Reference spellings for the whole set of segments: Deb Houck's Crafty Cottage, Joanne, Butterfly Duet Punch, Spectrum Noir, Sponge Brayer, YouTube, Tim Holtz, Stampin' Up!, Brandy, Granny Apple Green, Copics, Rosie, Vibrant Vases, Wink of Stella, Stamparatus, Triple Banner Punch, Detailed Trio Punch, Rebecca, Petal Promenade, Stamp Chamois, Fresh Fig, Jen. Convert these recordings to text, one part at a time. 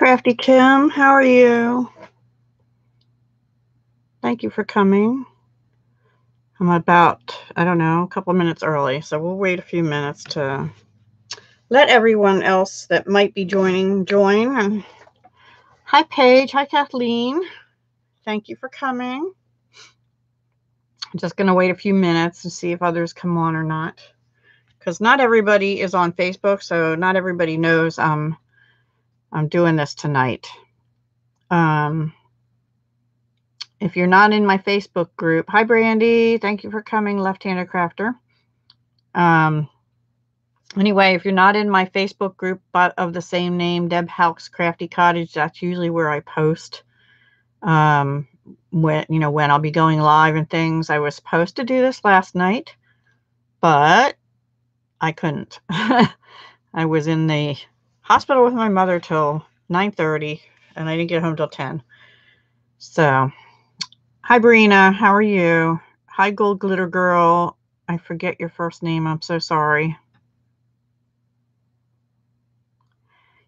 Crafty Kim. How are you? Thank you for coming. I'm about, I don't know, a couple of minutes early, so we'll wait a few minutes to let everyone else that might be joining join. And hi, Paige. Hi, Kathleen. Thank you for coming. I'm just going to wait a few minutes and see if others come on or not, because not everybody is on Facebook, so not everybody knows I'm doing this tonight. If you're not in my Facebook group, hi, Brandy. Thank you for coming, Left-Handed Crafter. Anyway, if you're not in my Facebook group, but of the same name, Deb Houck's Crafty Cottage, that's usually where I post when I'll be going live and things. I was supposed to do this last night, but I couldn't. I was in the hospital with my mother till 9:30, and I didn't get home till 10. So, hi, Brina. How are you? Hi, Gold Glitter Girl. I forget your first name. I'm so sorry.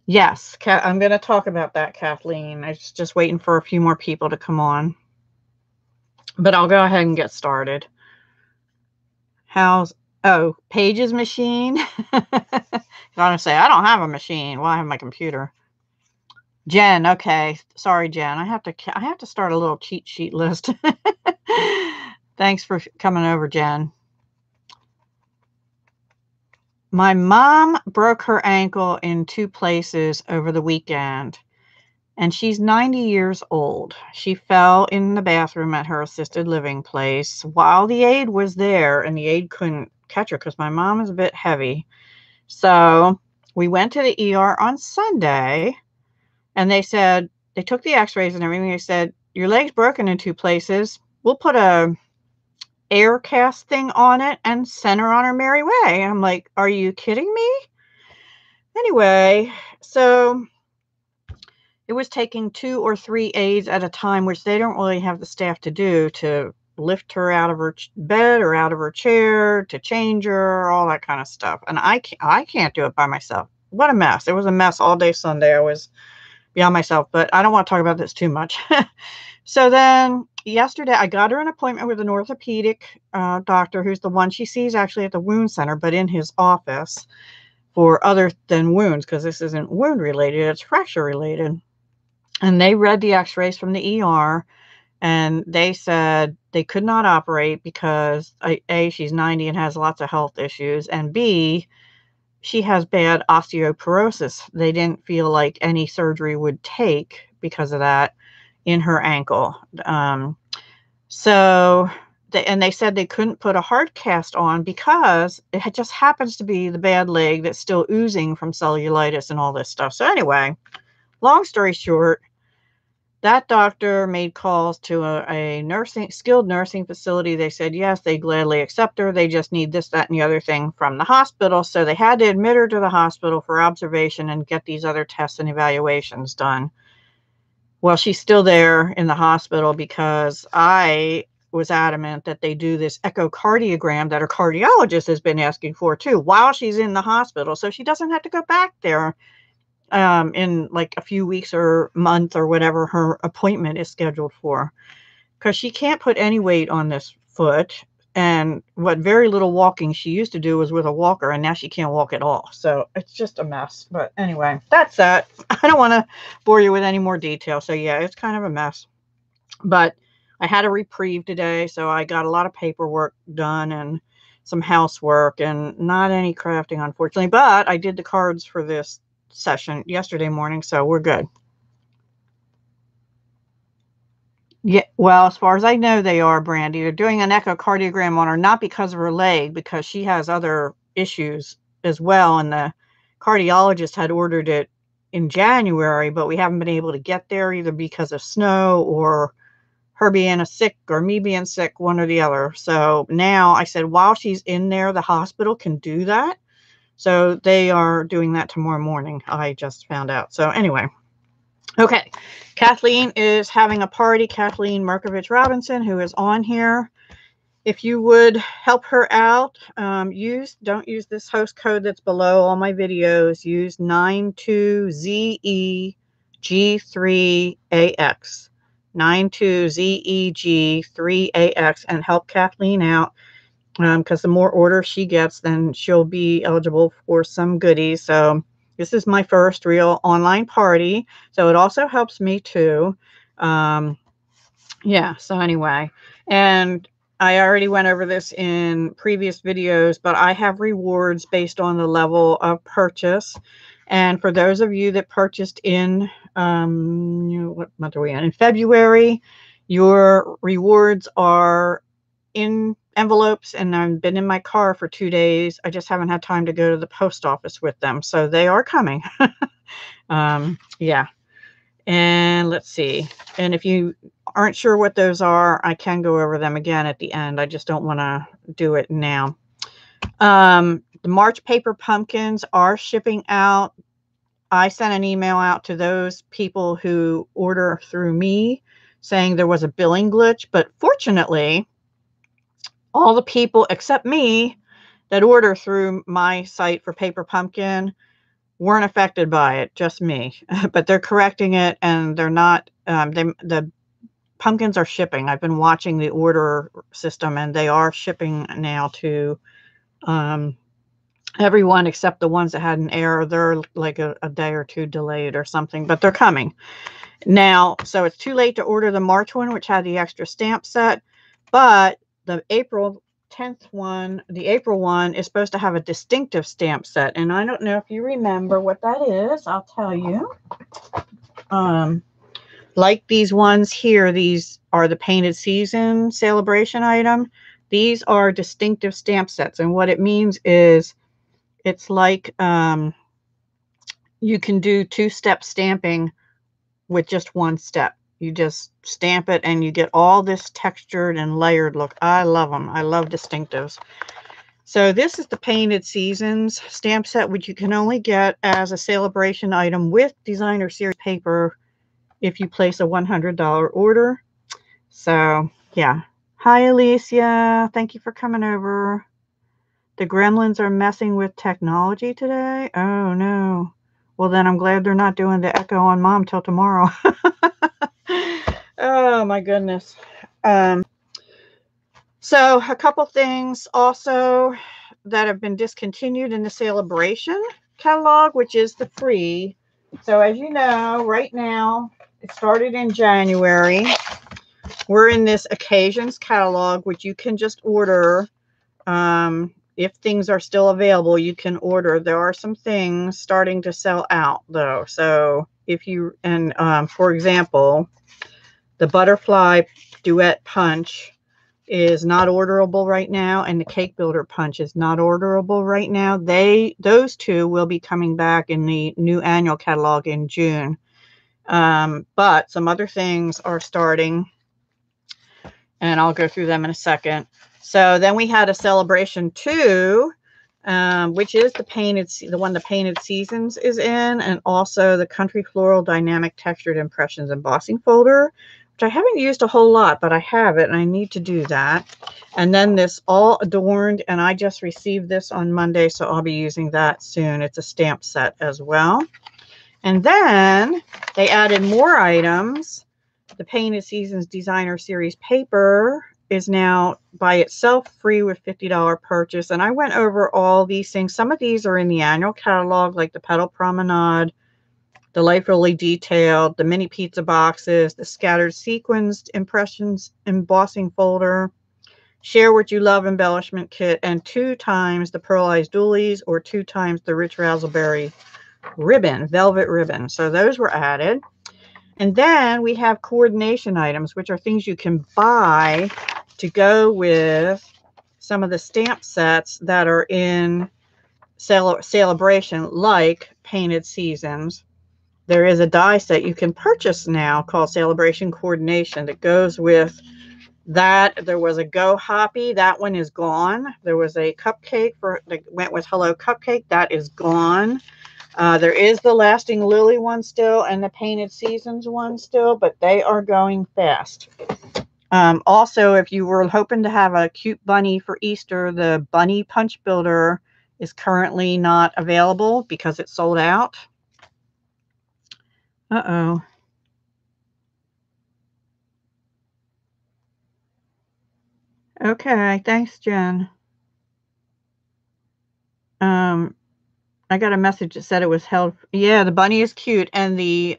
Yes, I'm going to talk about that, Kathleen. I was just waiting for a few more people to come on. But I'll go ahead and get started. How's... Oh, Paige's machine? I'm going to say, I don't have a machine. Well, I have my computer. Jen, okay. Sorry, Jen. I have to start a little cheat sheet list. Thanks for coming over, Jen. My mom broke her ankle in 2 places over the weekend, and she's 90 years old. She fell in the bathroom at her assisted living place while the aide was there, and the aide couldn't catch her because my mom is a bit heavy. So we went to the ER on Sunday, and they said, they took the x-rays and everything. They said, your leg's broken in 2 places. We'll put a air cast thing on it and send her on her merry way. I'm like, are you kidding me? Anyway, so it was taking 2 or 3 aides at a time, which they don't really have the staff to do, to lift her out of her bed or out of her chair, to change her, all that kind of stuff. And I can't do it by myself. What a mess. It was a mess all day Sunday. I was beyond myself, but I don't want to talk about this too much. So then yesterday, I got her an appointment with an orthopedic doctor, who's the one she sees actually at the wound center, but in his office for other than wounds, because this isn't wound related, it's fracture related. And they read the x-rays from the ER, and they said they could not operate because A, she's 90 and has lots of health issues, and B, she has bad osteoporosis. They didn't feel like any surgery would take because of that in her ankle. So they said they couldn't put a hard cast on because it had just happens to be the bad leg that's still oozing from cellulitis and all this stuff. So anyway, long story short, that doctor made calls to a skilled nursing facility. They said, yes, they gladly accept her. They just need this, that, and the other thing from the hospital. So they had to admit her to the hospital for observation and get these other tests and evaluations done. Well, she's still there in the hospital because I was adamant that they do this echocardiogram that her cardiologist has been asking for too while she's in the hospital. So she doesn't have to go back there in like a few weeks or month or whatever her appointment is scheduled for, because she can't put any weight on this foot. And what very little walking she used to do was with a walker, and now she can't walk at all. So it's just a mess. But anyway, that's that. I don't want to bore you with any more detail. So yeah, it's kind of a mess. But I had a reprieve today, so I got a lot of paperwork done and some housework and not any crafting, unfortunately. But I did the cards for this session yesterday morning, so we're good. Yeah, well, as far as I know, they are, Brandy. They're doing an echocardiogram on her, not because of her leg, because she has other issues as well. And the cardiologist had ordered it in January, but we haven't been able to get there either because of snow or her being sick or me being sick, one or the other. So now I said, while she's in there, the hospital can do that. So they are doing that tomorrow morning. I just found out. So anyway. Okay, Kathleen is having a party, Kathleen Markovich-Robinson, who is on here. If you would help her out, don't use this host code that's below all my videos. Use 92ZE92 G3AX, 92ZEG3AX, and help Kathleen out, because the more orders she gets, then she'll be eligible for some goodies. So this is my first real online party, so it also helps me too. Yeah, so anyway, and I already went over this in previous videos, but I have rewards based on the level of purchase. And for those of you that purchased in, you know, what month are we in? In February, your rewards are in envelopes, and I've been in my car for 2 days. I just haven't had time to go to the post office with them, so they are coming. Yeah. And let's see. And if you aren't sure what those are, I can go over them again at the end. I just don't want to do it now. The March Paper Pumpkins are shipping out. I sent an email out to those people who order through me saying there was a billing glitch, but fortunately, all the people except me that order through my site for Paper Pumpkin weren't affected by it, just me. But they're correcting it, and they're not, the pumpkins are shipping. I've been watching the order system, and they are shipping now to everyone except the ones that had an error. They're like a day or two delayed or something, but they're coming now. So it's too late to order the March one, which had the extra stamp set, but the April 10th one, the April one is supposed to have a distinctive stamp set. And I don't know if you remember what that is. I'll tell you. Like these ones here, these are the Painted Season celebration item. These are distinctive stamp sets. And what it means is it's like you can do two-step stamping with just one step. You just stamp it and you get all this textured and layered look. I love them. I love distinctives. So this is the Painted Seasons stamp set, which you can only get as a celebration item with Designer Series Paper if you place a $100 order. So, yeah. Hi, Alicia. Thank you for coming over. The gremlins are messing with technology today. Oh, no. Well, then I'm glad they're not doing the echo on Mom till tomorrow. Oh, my goodness. So a couple things also that have been discontinued in the celebration catalog, which is the free. So as you know, right now, it started in January. We're in this occasions catalog, which you can just order. If things are still available, you can order. There are some things starting to sell out, though. So if you, and for example, the Butterfly Duet Punch is not orderable right now, and the Cake Builder Punch is not orderable right now. Those two will be coming back in the new annual catalog in June. But some other things are starting, and I'll go through them in a second. So then we had a celebration too, which is the one the Painted Seasons is in, and also the Country Floral Dynamic Textured Impressions Embossing Folder, which I haven't used a whole lot, but I have it and I need to do that. And then this All Adorned, and I just received this on Monday, so I'll be using that soon. It's a stamp set as well. And then they added more items. The Painted Seasons Designer Series Paper is now by itself free with $50 purchase. And I went over all these things. Some of these are in the annual catalog, like the Petal Promenade, Delightfully Detailed, the Mini Pizza Boxes, the Scattered Sequenced Impressions Embossing Folder, Share What You Love Embellishment Kit, and 2 times the Pearlized Doilies, or 2 times the Rich Razzleberry Ribbon, Velvet Ribbon. So those were added. And then we have coordination items, which are things you can buy to go with some of the stamp sets that are in celebration, like Painted Seasons. There is a die set you can purchase now called Celebration Coordination that goes with that. There was a Go Hoppy. That one is gone. There was a cupcake that went with Hello Cupcake. That is gone. There is the Lasting Lily one still, and the Painted Seasons one still, but they are going fast. Also, if you were hoping to have a cute bunny for Easter, the Bunny Punch Builder is currently not available because it's sold out. Uh-oh. Okay, thanks, Jen. I got a message that said it was held. Yeah, the bunny is cute, and the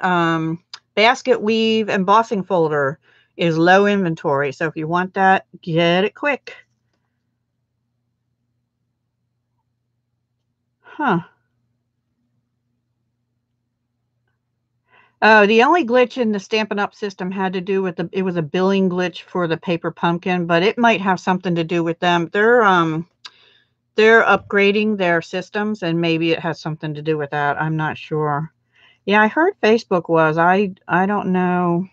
basket weave embossing folder is low inventory. So if you want that, get it quick. Huh. Oh, the only glitch in the Stampin' Up! System had to do with the, it was a billing glitch for the Paper Pumpkin, but it might have something to do with them. They're upgrading their systems, and maybe it has something to do with that. I'm not sure. Yeah, I heard Facebook was. I don't know.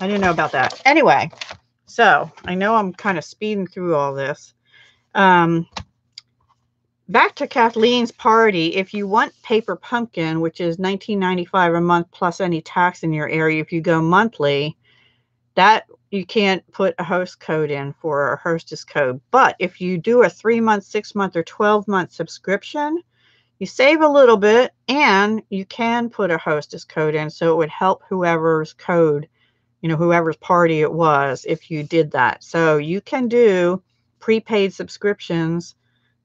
I didn't know about that. Anyway, so I know I'm kind of speeding through all this. Back to Kathleen's party. If you want Paper Pumpkin, which is $19.95 a month plus any tax in your area, if you go monthly, that you can't put a host code in for a hostess code. But if you do a 3-month, 6-month, or 12-month subscription, you save a little bit and you can put a hostess code in. So it would help whoever's code, you know, whoever's party it was if you did that. So you can do prepaid subscriptions.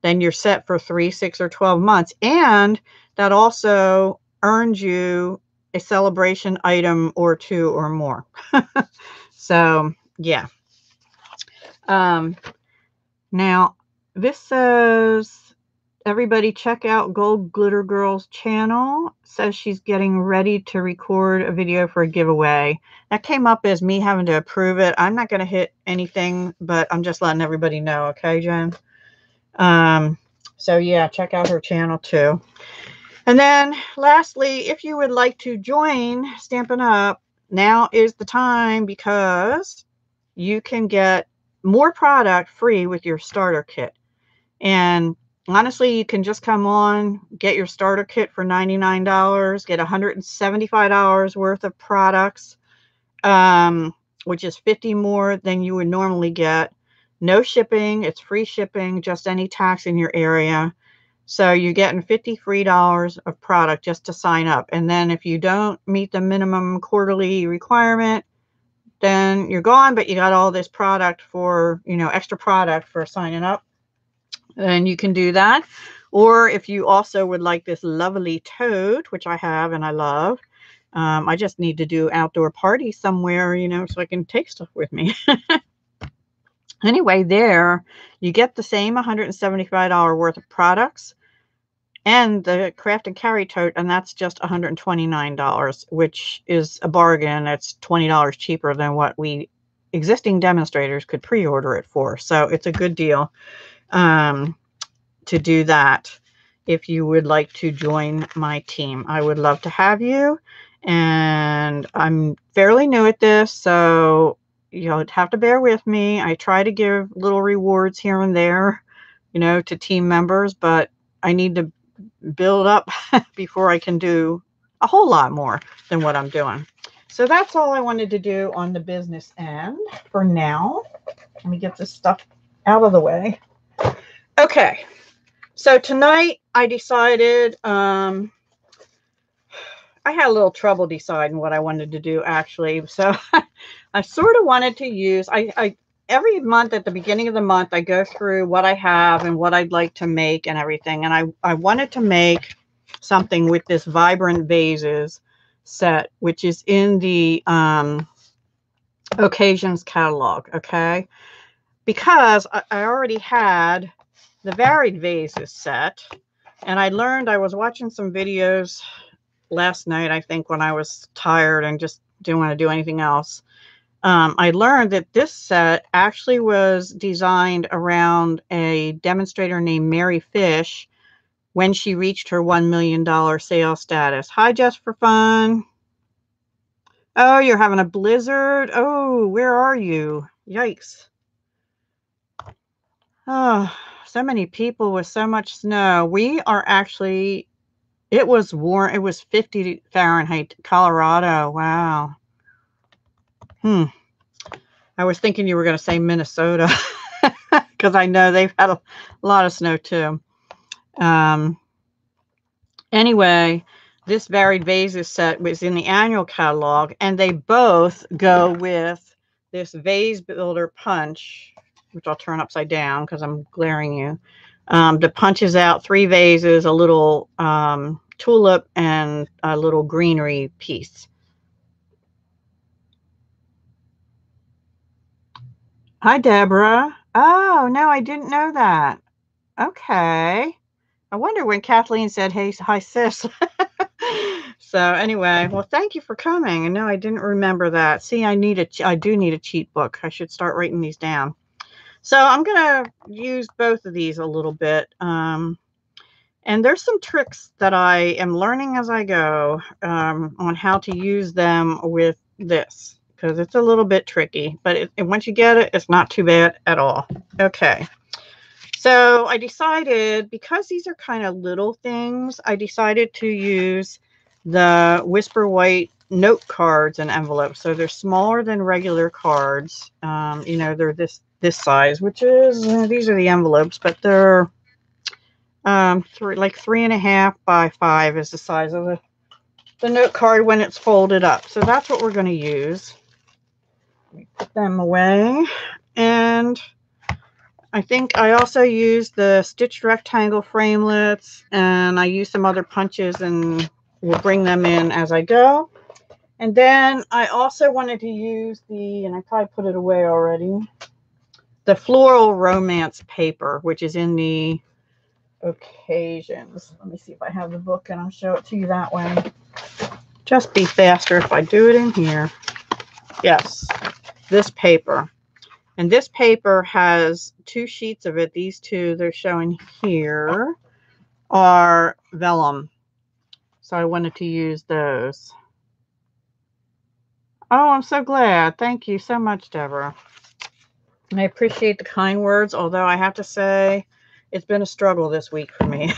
Then you're set for 3, 6, or 12 months. And that also earns you a celebration item or two or more. So, yeah. Now, this says, everybody check out Gold Glitter Girl's channel. Says she's getting ready to record a video for a giveaway. That came up as me having to approve it. I'm not going to hit anything, but I'm just letting everybody know. Okay, Jen? So yeah, check out her channel too. And then lastly, if you would like to join Stampin' Up!, now is the time, because you can get more product free with your starter kit. And honestly, you can just come on, get your starter kit for $99, get $175 worth of products, which is 50 more than you would normally get. No shipping, it's free shipping, just any tax in your area. So you're getting $53 of product just to sign up. And then if you don't meet the minimum quarterly requirement, then you're gone, but you got all this product for, you know, extra product for signing up. And you can do that. Or if you also would like this lovely tote, which I have and I love, I just need to do outdoor party somewhere, you know, so I can take stuff with me. Anyway, there you get the same $175 worth of products and the craft and carry tote, and that's just $129, which is a bargain. It's $20 cheaper than what we existing demonstrators could pre-order it for. So it's a good deal to do that if you would like to join my team. I would love to have you, and I'm fairly new at this, so you'll have to bear with me. I try to give little rewards here and there, you know, to team members, but I need to build up before I can do a whole lot more than what I'm doing. So that's all I wanted to do on the business end for now. Let me get this stuff out of the way. Okay. So tonight I decided, I had a little trouble deciding what I wanted to do, actually. So I sort of wanted to use, every month at the beginning of the month, I go through what I have and what I'd like to make and everything. And I wanted to make something with this Vibrant Vases set, which is in the Occasions catalog, okay? Because I already had the Varied Vases set. And I learned, I was watching some videos last night, I think, when I was tired and just didn't want to do anything else. I learned that this set actually was designed around a demonstrator named Mary Fish when she reached her $1 million sale status. Hi, Just for Fun. Oh, you're having a blizzard. Oh, where are you? Yikes. Oh, so many people with so much snow. We are actually... It was warm. It was 50 Fahrenheit, Colorado. Wow. I was thinking you were going to say Minnesota, because I know they've had a lot of snow too. Anyway, This Varied Vases set was in the annual catalog, and they both go with this Vase Builder Punch, which I'll turn upside down because I'm glaring you. That punches out three vases, a little tulip, and a little greenery piece. Hi, Deborah. Oh, no, I didn't know that. Okay. I wonder when Kathleen said, hey, hi, sis. So anyway, well, thank you for coming. And no, I didn't remember that. See, I do need a cheat book. I should start writing these down. So I'm going to use both of these a little bit. And there's some tricks that I am learning as I go on how to use them with this, because it's a little bit tricky. But once you get it, it's not too bad at all. Okay. So I decided, because these are kind of little things, I decided to use the Whisper White note cards and envelopes. So they're smaller than regular cards. You know, they're this size, which is, these are the envelopes, but they're like 3.5 by 5 is the size of the note card when it's folded up. So that's what we're going to use. Let me put them away. And I think I also used the Stitched Rectangle Framelets, and I used some other punches, and we'll bring them in as I go. And then I also wanted to use the, and I probably put it away already, the Floral Romance paper, which is in the Occasions. Let me see if I have the book and I'll show it to you that way. Just be faster if I do it in here. Yes, this paper. And this paper has two sheets of it. These two they're showing here are vellum. So I wanted to use those. Oh, I'm so glad. Thank you so much, Deborah. I appreciate the kind words, although I have to say it's been a struggle this week for me.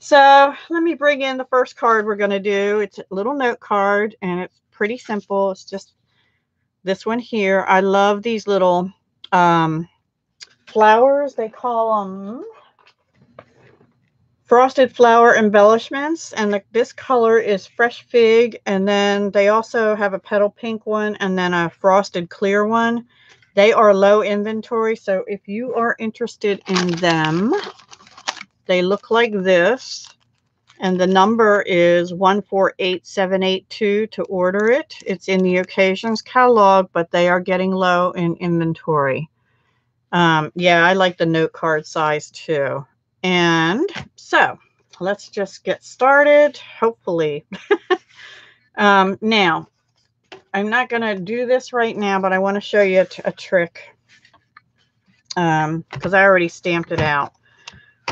So let me bring in the first card we're going to do. It's a little note card, and it's pretty simple. It's just this one here. I love these little flowers. They call them frosted flower embellishments. And this color is Fresh Fig. And then they also have a Petal Pink one and then a frosted clear one. They are low inventory. So if you are interested in them, they look like this. And the number is 148782 to order it. It's in the Occasions catalog, but they are getting low in inventory. Yeah, I like the note card size too. And so let's just get started, hopefully. Now, I'm not going to do this right now, but I want to show you a trick because I already stamped it out.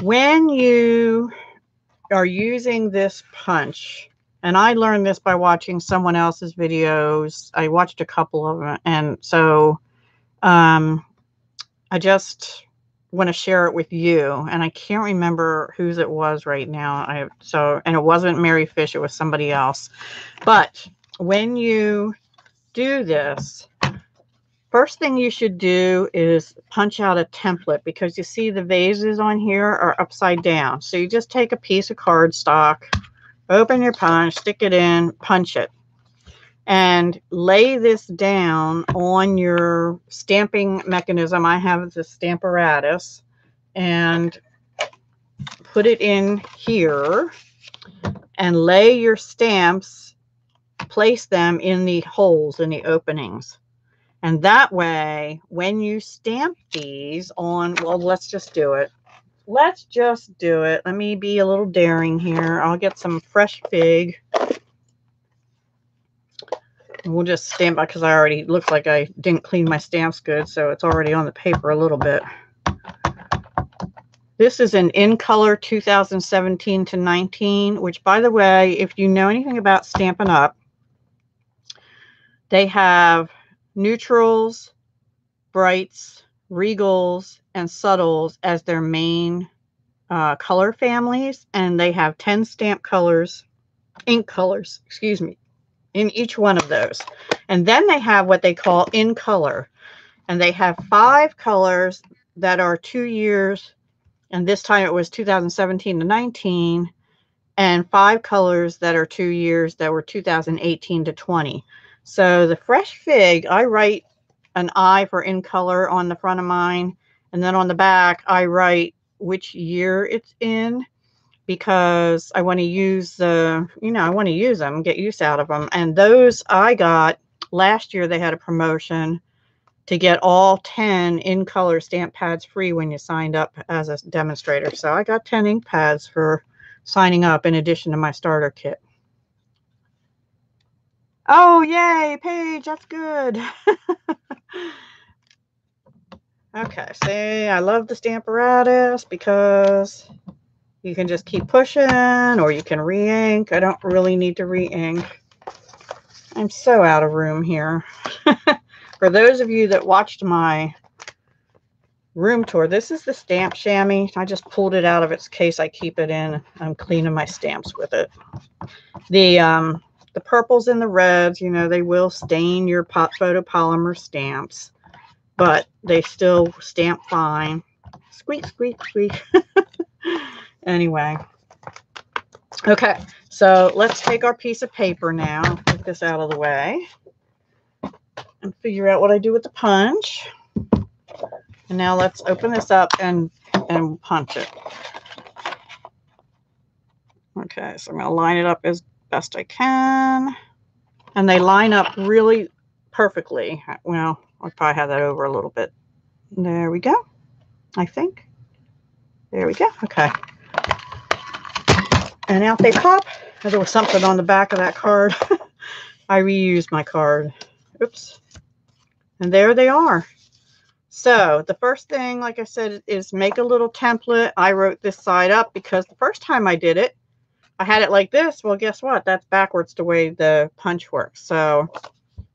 When you are using this punch, and I learned this by watching someone else's videos. I watched a couple of them, and so I just want to share it with you. And I can't remember whose it was right now. And it wasn't Mary Fish, it was somebody else. But when you do this, first thing you should do is punch out a template, because you see the vases on here are upside down. So you just take a piece of cardstock, open your punch, stick it in, punch it, and lay this down on your stamping mechanism. I have the Stamparatus, and put it in here and lay your stamps, place them in the holes, in the openings. And that way, when you stamp these on, well, let's just do it. Let's just do it. Let me be a little daring here. I'll get some Fresh Fig. And we'll just stamp it because I already looked like I didn't clean my stamps good, so it's already on the paper a little bit. This is an In Color 2017 to 19, which, by the way, if you know anything about Stampin' Up!, they have neutrals, brights, regals, and subtles as their main color families. And they have 10 stamp colors, ink colors, excuse me, in each one of those. And then they have what they call In Color. And they have 5 colors that are 2 years. And this time it was 2017 to 19. and 5 colors that are 2 years, that were 2018 to 20. So the Fresh Fig, I write an I for in color on the front of mine, and then on the back I write which year it's in, because I want to use the, you know, I want to use them, get use out of them. And those I got last year. They had a promotion to get all 10 in color stamp pads free when you signed up as a demonstrator. So I got 10 ink pads for signing up in addition to my starter kit. Oh, yay, Paige, that's good. Okay, see, I love the Stamparatus because you can just keep pushing, or you can re-ink. I don't really need to re-ink. I'm so out of room here. For those of you that watched my room tour, this is the stamp chamois. I just pulled it out of its case. I keep it in. I'm cleaning my stamps with it. The purples and the reds, you know, they will stain your photopolymer stamps, but they still stamp fine. Squeak, squeak, squeak. Anyway. Okay, so let's take our piece of paper now, get this out of the way, and figure out what I do with the punch. And now let's open this up and punch it. Okay, so I'm going to line it up as best I can. And they line up really perfectly. Well, I'll probably have that over a little bit. There we go, I think. There we go. Okay. And out they pop. There was something on the back of that card. I reused my card. Oops. And there they are. So the first thing, like I said, is make a little template. I wrote this side up because the first time I did it, I had it like this. Well, guess what? That's backwards the way the punch works. So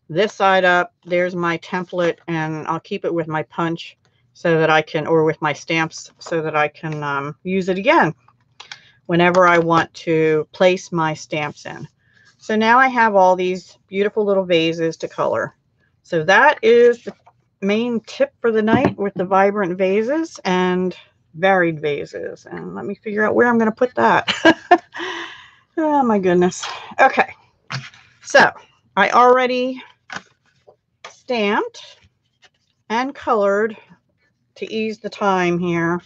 this side up, there's my template, and I'll keep it with my punch so that I can, or with my stamps, so that I can use it again whenever I want to place my stamps in. So now I have all these beautiful little vases to color. So that is the main tip for the night with the Vibrant Vases and Varied Vases. And let me figure out where I'm going to put that. Oh my goodness. Okay. So I already stamped and colored to ease the time here.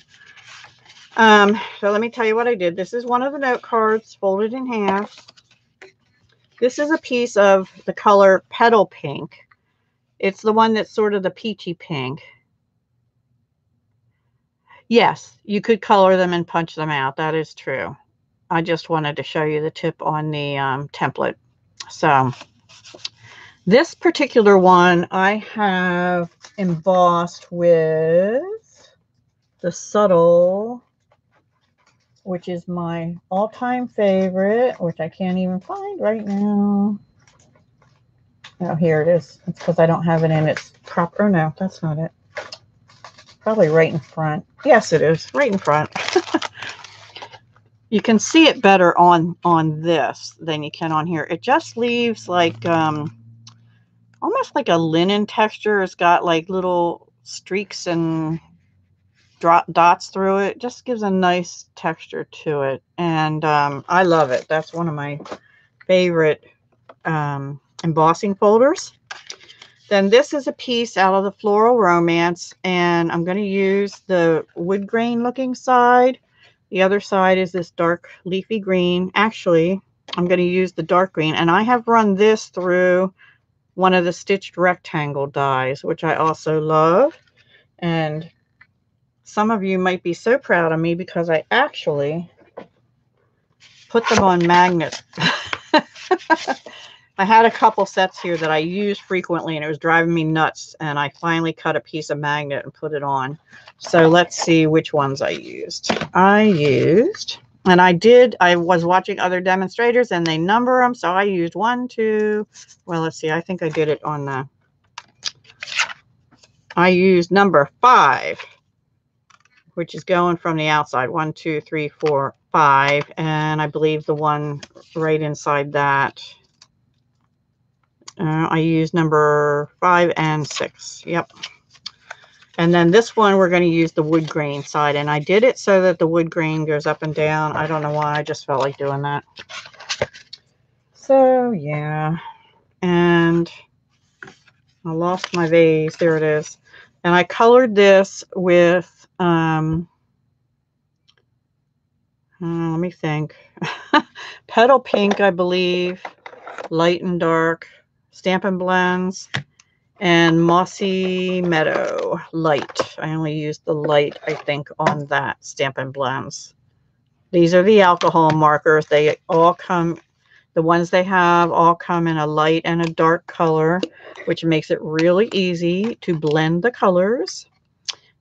So let me tell you what I did. This is one of the note cards folded in half. This is a piece of the color Petal Pink. It's the one that's sort of the peachy pink. Yes, you could color them and punch them out. That is true. I just wanted to show you the tip on the template. So this particular one I have embossed with the Subtle, which is my all-time favorite, which I can't even find right now. Oh, here it is. It's because I don't have it in its proper. Oh, no, that's not it. Probably right in front. Yes, it is. Right in front. You can see it better on this than you can on here. It just leaves like almost like a linen texture. It's got like little streaks and dots through it. It just gives a nice texture to it. And I love it. That's one of my favorite embossing folders. Then this is a piece out of the Floral Romance, and I'm going to use the wood grain looking side. The other side is this dark leafy green. Actually, I'm going to use the dark green, and I have run this through one of the Stitched Rectangle dies, which I also love. And some of you might be so proud of me because I actually put them on magnets. I had a couple sets here that I used frequently, and it was driving me nuts, and I finally cut a piece of magnet and put it on. So let's see which ones I used. And I was watching other demonstrators, and they number them, so I used 1, 2, well, let's see, I think I did it on the, I used number 5, which is going from the outside, 1, 2, 3, 4, 5, and I believe the one right inside that, I use number 5 and 6. Yep. And then this one, we're going to use the wood grain side. And I did it so that the wood grain goes up and down. I don't know why. I just felt like doing that. So, yeah. And I lost my vase. There it is. And I colored this with, let me think. Petal Pink, I believe. Light and Dark. Stampin' Blends. And Mossy Meadow Light. I only used the light, I think, on that Stampin' Blends. These are the alcohol markers. They all come, the ones they have all come in a light and a dark color, which makes it really easy to blend the colors.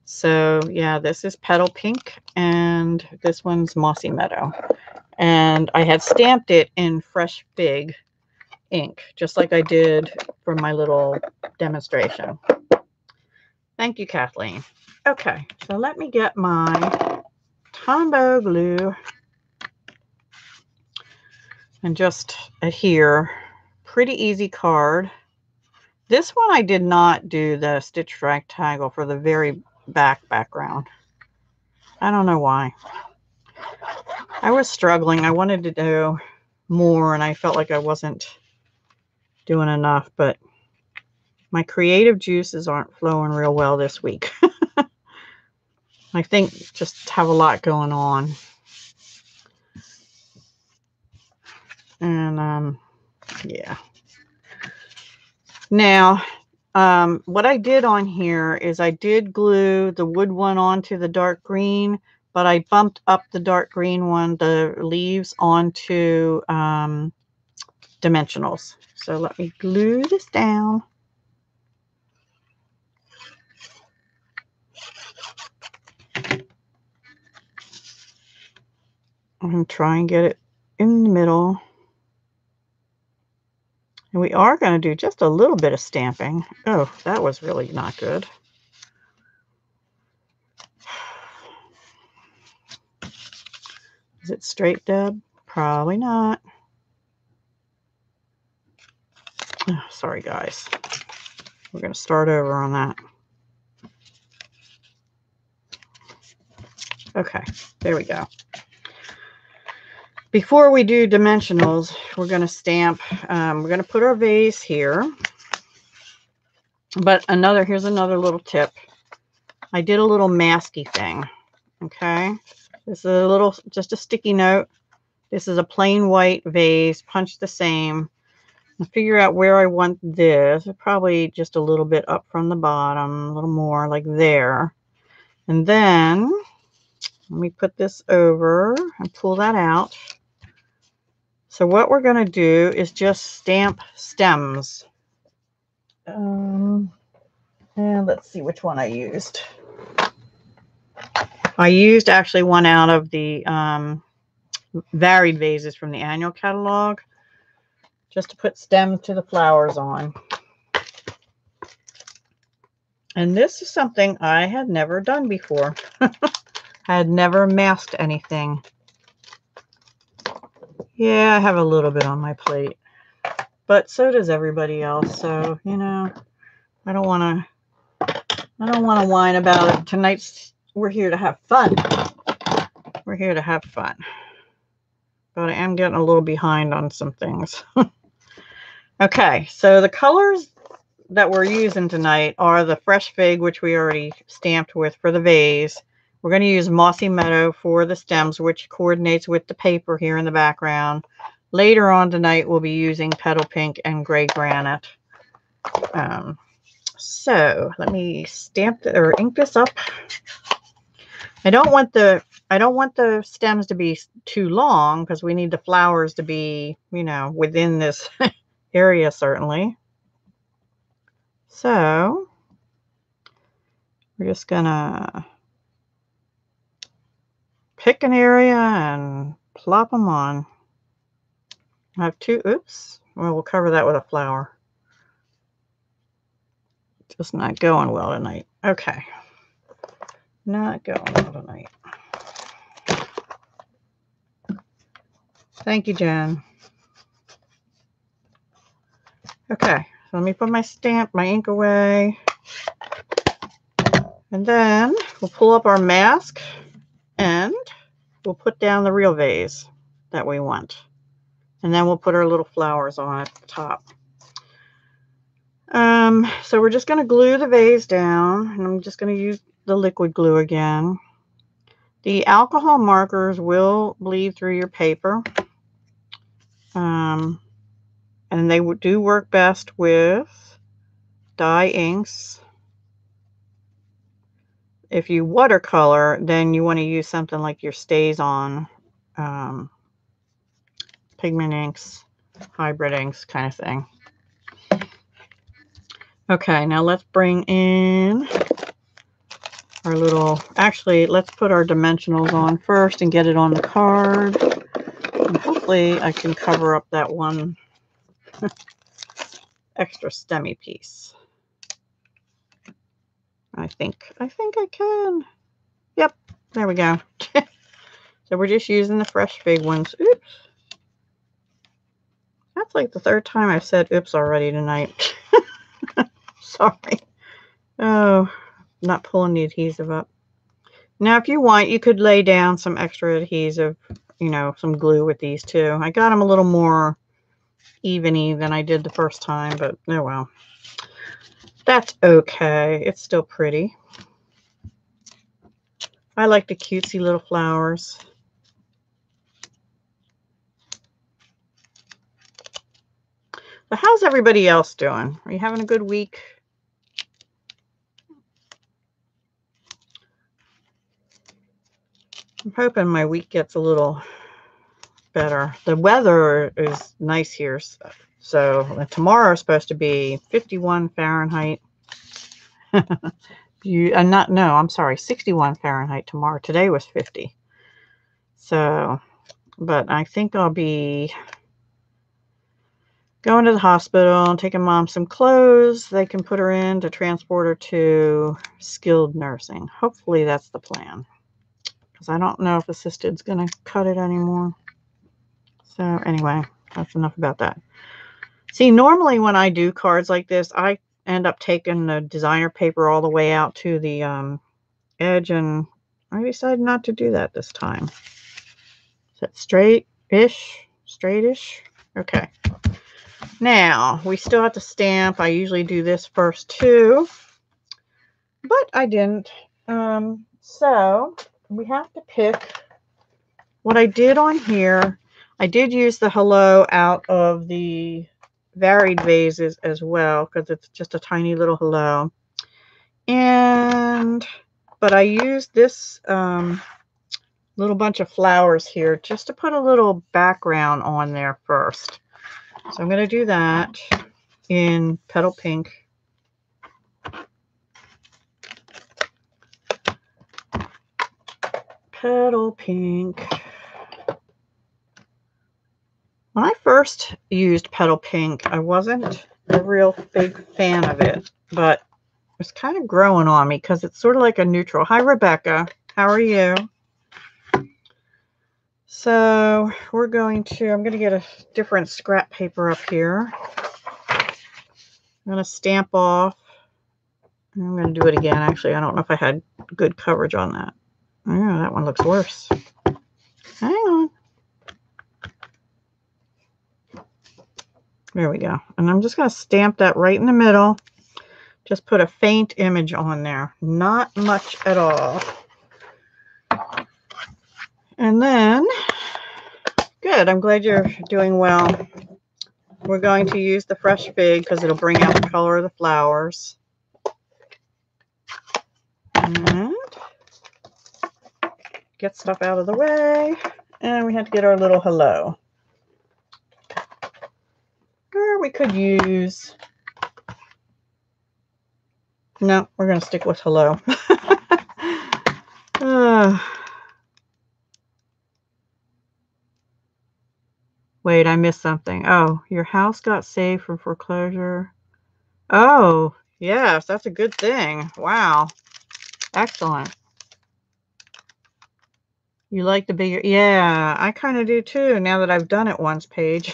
So, yeah, this is Petal Pink, and this one's Mossy Meadow. And I had stamped it in Fresh Fig ink, just like I did for my little demonstration. Thank you, Kathleen. Okay, so let me get my Tombow glue and just adhere. Pretty easy card. This one I did not do the stitched rectangle for the very background. I don't know why. I was struggling. I wanted to do more, and I felt like I wasn't doing enough, but my creative juices aren't flowing real well this week. I think just have a lot going on. And yeah. Now, what I did on here is I did glue the wood one onto the dark green, but I bumped up the dark green one, the leaves, onto dimensionals. So let me glue this down. I'm going to try and get it in the middle. And we are going to do just a little bit of stamping. Oh, that was really not good. Is it straight, Deb? Probably not. Oh, sorry, guys. We're going to start over on that. Okay, there we go. Before we do dimensionals, we're going to stamp. We're going to put our vase here. But another, here's another little tip. I did a little masky thing. Okay. This is a little, just a sticky note. This is a plain white vase, punch the same. I'll figure out where I want this. Probably just a little bit up from the bottom, a little more like there. And then let me put this over and pull that out. So what we're going to do is just stamp stems. And let's see which one I used. I used actually one out of the Varied Vases from the annual catalog, just to put stems to the flowers on. And this is something I had never done before. I had never masked anything. Yeah, I have a little bit on my plate, but so does everybody else. So, you know, I don't want to whine about it. Tonight's, we're here to have fun. We're here to have fun. But I am getting a little behind on some things. Okay, so the colors that we're using tonight are the Fresh Fig, which we already stamped with for the vase. We're going to use Mossy Meadow for the stems, which coordinates with the paper here in the background. Later on tonight, we'll be using Petal Pink and Gray Granite. So let me stamp or ink this up. I don't want the stems to be too long, because we need the flowers to be, you know, within this area, certainly. So we're just going to pick an area and plop them on. I have two, oops, well, we'll cover that with a flower. Just not going well tonight. Okay. Not going well tonight. Thank you, Jen. Okay, so let me put my ink away. And then we'll pull up our mask and we'll put down the real vase that we want. And then we'll put our little flowers on at the top. So we're just going to glue the vase down, and I'm just going to use the liquid glue again. The alcohol markers will bleed through your paper. And they do work best with dye inks. If you watercolor, then you want to use something like your Stays-On pigment inks, hybrid inks kind of thing. Okay, now let's bring in our little, actually, let's put our dimensionals on first and get it on the card. And hopefully I can cover up that one extra stemmy piece. I think I can. Yep, there we go. So we're just using the Fresh Fig ones. Oops. That's like the third time I've said oops already tonight. Sorry. Oh, not pulling the adhesive up. Now, if you want, you could lay down some extra adhesive, you know, some glue with these two. I got them a little more even-y than I did the first time, but oh well. That's okay. It's still pretty. I like the cutesy little flowers. So how's everybody else doing? Are you having a good week? I'm hoping my week gets a little better. The weather is nice here. So tomorrow is supposed to be 51 Fahrenheit. I'm sorry, 61 Fahrenheit tomorrow. Today was 50. So, but I think I'll be going to the hospital and taking Mom some clothes they can put her in to transport her to skilled nursing. Hopefully that's the plan, because I don't know if assisted's going to cut it anymore. So anyway, that's enough about that. See, normally when I do cards like this, I end up taking the designer paper all the way out to the edge, and I decided not to do that this time. Is that straight-ish? Straight-ish? Okay. Now, we still have to stamp. I usually do this first too, but I didn't. So we have to pick what I did on here. I did use the hello out of the Varied Vases as well, because it's just a tiny little hello. But I used this little bunch of flowers here just to put a little background on there first. So I'm going to do that in Petal Pink. Petal Pink. When I first used Petal Pink, I wasn't a real big fan of it, but it's kind of growing on me because it's sort of like a neutral. Hi, Rebecca. How are you? So we're going to, I'm going to get a different scrap paper up here. I'm going to stamp off. I'm going to do it again. Actually, I don't know if I had good coverage on that. Oh, that one looks worse. Hang on. There we go. And I'm just going to stamp that right in the middle. Just put a faint image on there. Not much at all. And then, good, I'm glad you're doing well. We're going to use the Fresh Fig because it'll bring out the color of the flowers. And get stuff out of the way. And we have to get our little hello. Or we could use, no, we're going to stick with hello. Wait, I missed something. Oh, your house got saved from foreclosure. Oh, yes, that's a good thing. Wow. Excellent. You like the bigger? Yeah, I kind of do too, now that I've done it once, Paige.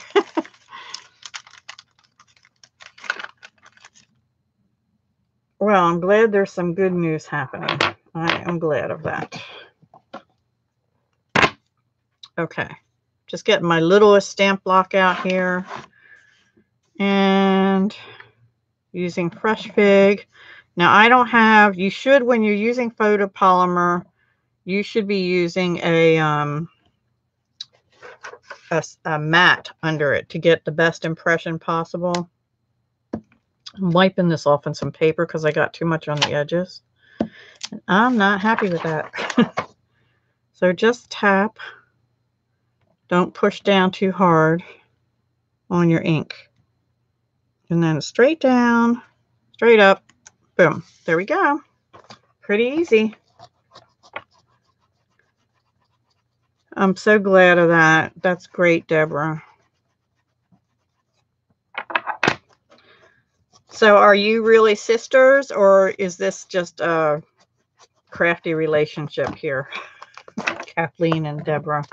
Well, I'm glad there's some good news happening. I am glad of that. Okay, just getting my littlest stamp block out here and using Fresh Fig. Now, I don't have, you should, when you're using photopolymer, you should be using a mat under it to get the best impression possible. I'm wiping this off on some paper because I got too much on the edges. And I'm not happy with that. So just tap. Don't push down too hard on your ink. And then straight down, straight up, boom. There we go. Pretty easy. I'm so glad of that. That's great, Deborah. So are you really sisters, or is this just a crafty relationship here? Kathleen and Deborah.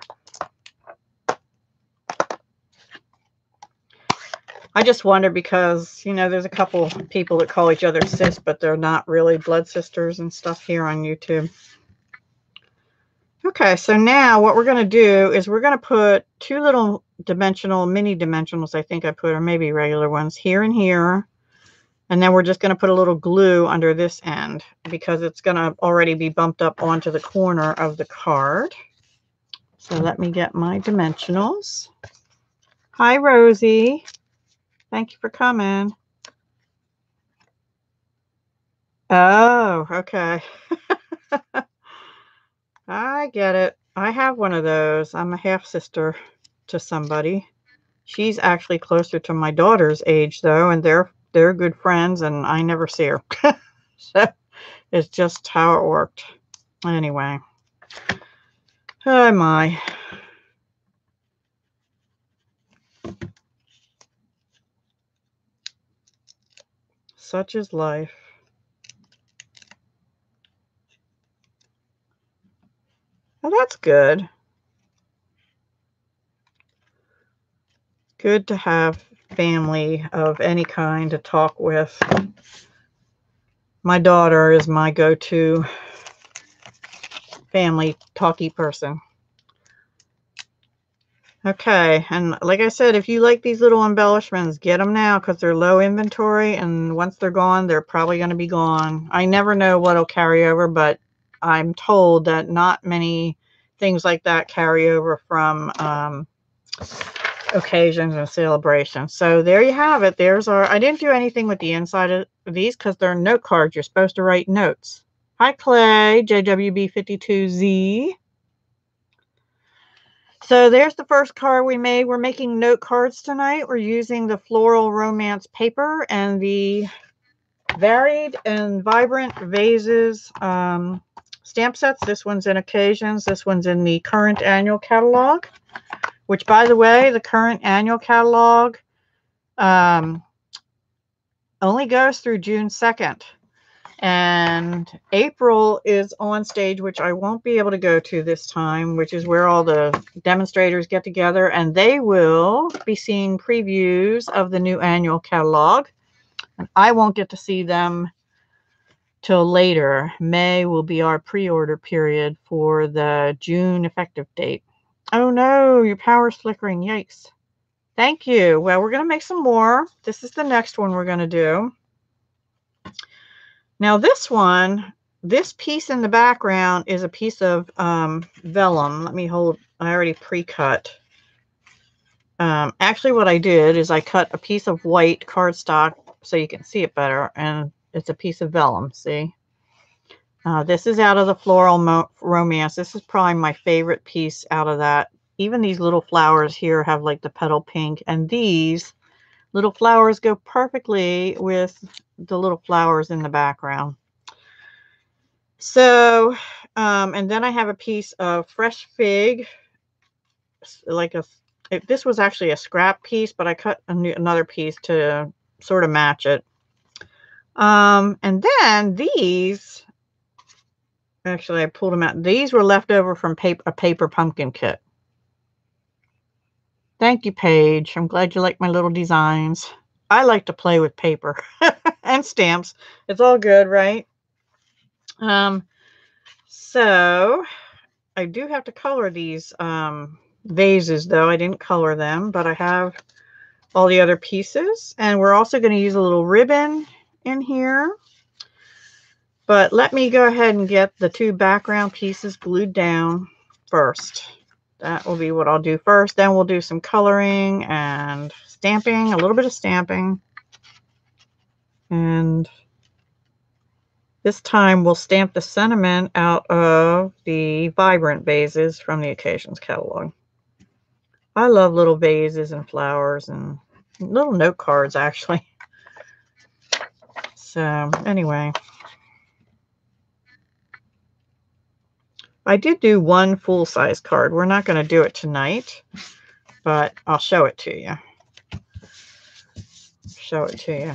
I just wonder because, you know, there's a couple people that call each other sis, but they're not really blood sisters and stuff here on YouTube. Okay, so now what we're going to do is we're going to put two little dimensional, mini dimensionals, I think I put, or maybe regular ones, here and here. And then we're just going to put a little glue under this end because it's going to already be bumped up onto the corner of the card. So let me get my dimensionals. Hi, Rosie. Thank you for coming. Oh, okay. I get it. I have one of those. I'm a half sister to somebody. She's actually closer to my daughter's age, though, and they're good friends, and I never see her. So it's just how it worked. Anyway. Oh, my. Such is life. Well, that's good. Good to have family of any kind to talk with. My daughter is my go-to family talky person. Okay, and like I said, if you like these little embellishments, get them now because they're low inventory, and once they're gone, they're probably going to be gone. I never know what'll carry over, but I'm told that not many things like that carry over from occasions and celebrations. So there you have it. There's our, I didn't do anything with the inside of these because they're note cards. You're supposed to write notes. Hi, Clay, JWB52Z. So there's the first card we made. We're making note cards tonight. We're using the Floral Romance paper and the Varied and Vibrant Vases stamp sets. This one's in Occasions. This one's in the current annual catalog, which, by the way, the current annual catalog only goes through June 2nd. And April is on stage, which I won't be able to go to this time, which is where all the demonstrators get together. And they will be seeing previews of the new annual catalog. And I won't get to see them till later. May will be our pre-order period for the June effective date. Oh no, your power's flickering. Yikes. Thank you. Well, we're going to make some more. This is the next one we're going to do. Now this one, this piece in the background is a piece of vellum. Let me hold, I already pre-cut. Actually what I did is I cut a piece of white cardstock so you can see it better. And it's a piece of vellum, see? This is out of the Floral Romance. This is probably my favorite piece out of that. Even these little flowers here have like the petal pink. And these little flowers go perfectly with the little flowers in the background. So, and then I have a piece of Fresh Fig. Like a, this was actually a scrap piece, but I cut a another piece to sort of match it. And then these, actually I pulled them out. These were left over from a paper pumpkin kit. Thank you, Paige. I'm glad you like my little designs. I like to play with paper. fine stamps. It's all good, right? So I do have to color these vases, though. I didn't color them, but I have all the other pieces. And we're also going to use a little ribbon in here. But let me go ahead and get the two background pieces glued down first. That will be what I'll do first. Then we'll do some coloring and stamping, a little bit of stamping. And this time we'll stamp the sentiment out of the Vibrant Vases from the Occasions catalog. I love little vases and flowers and little note cards, actually. So anyway, I did do one full-size card. We're not going to do it tonight, but I'll show it to you. Show it to you.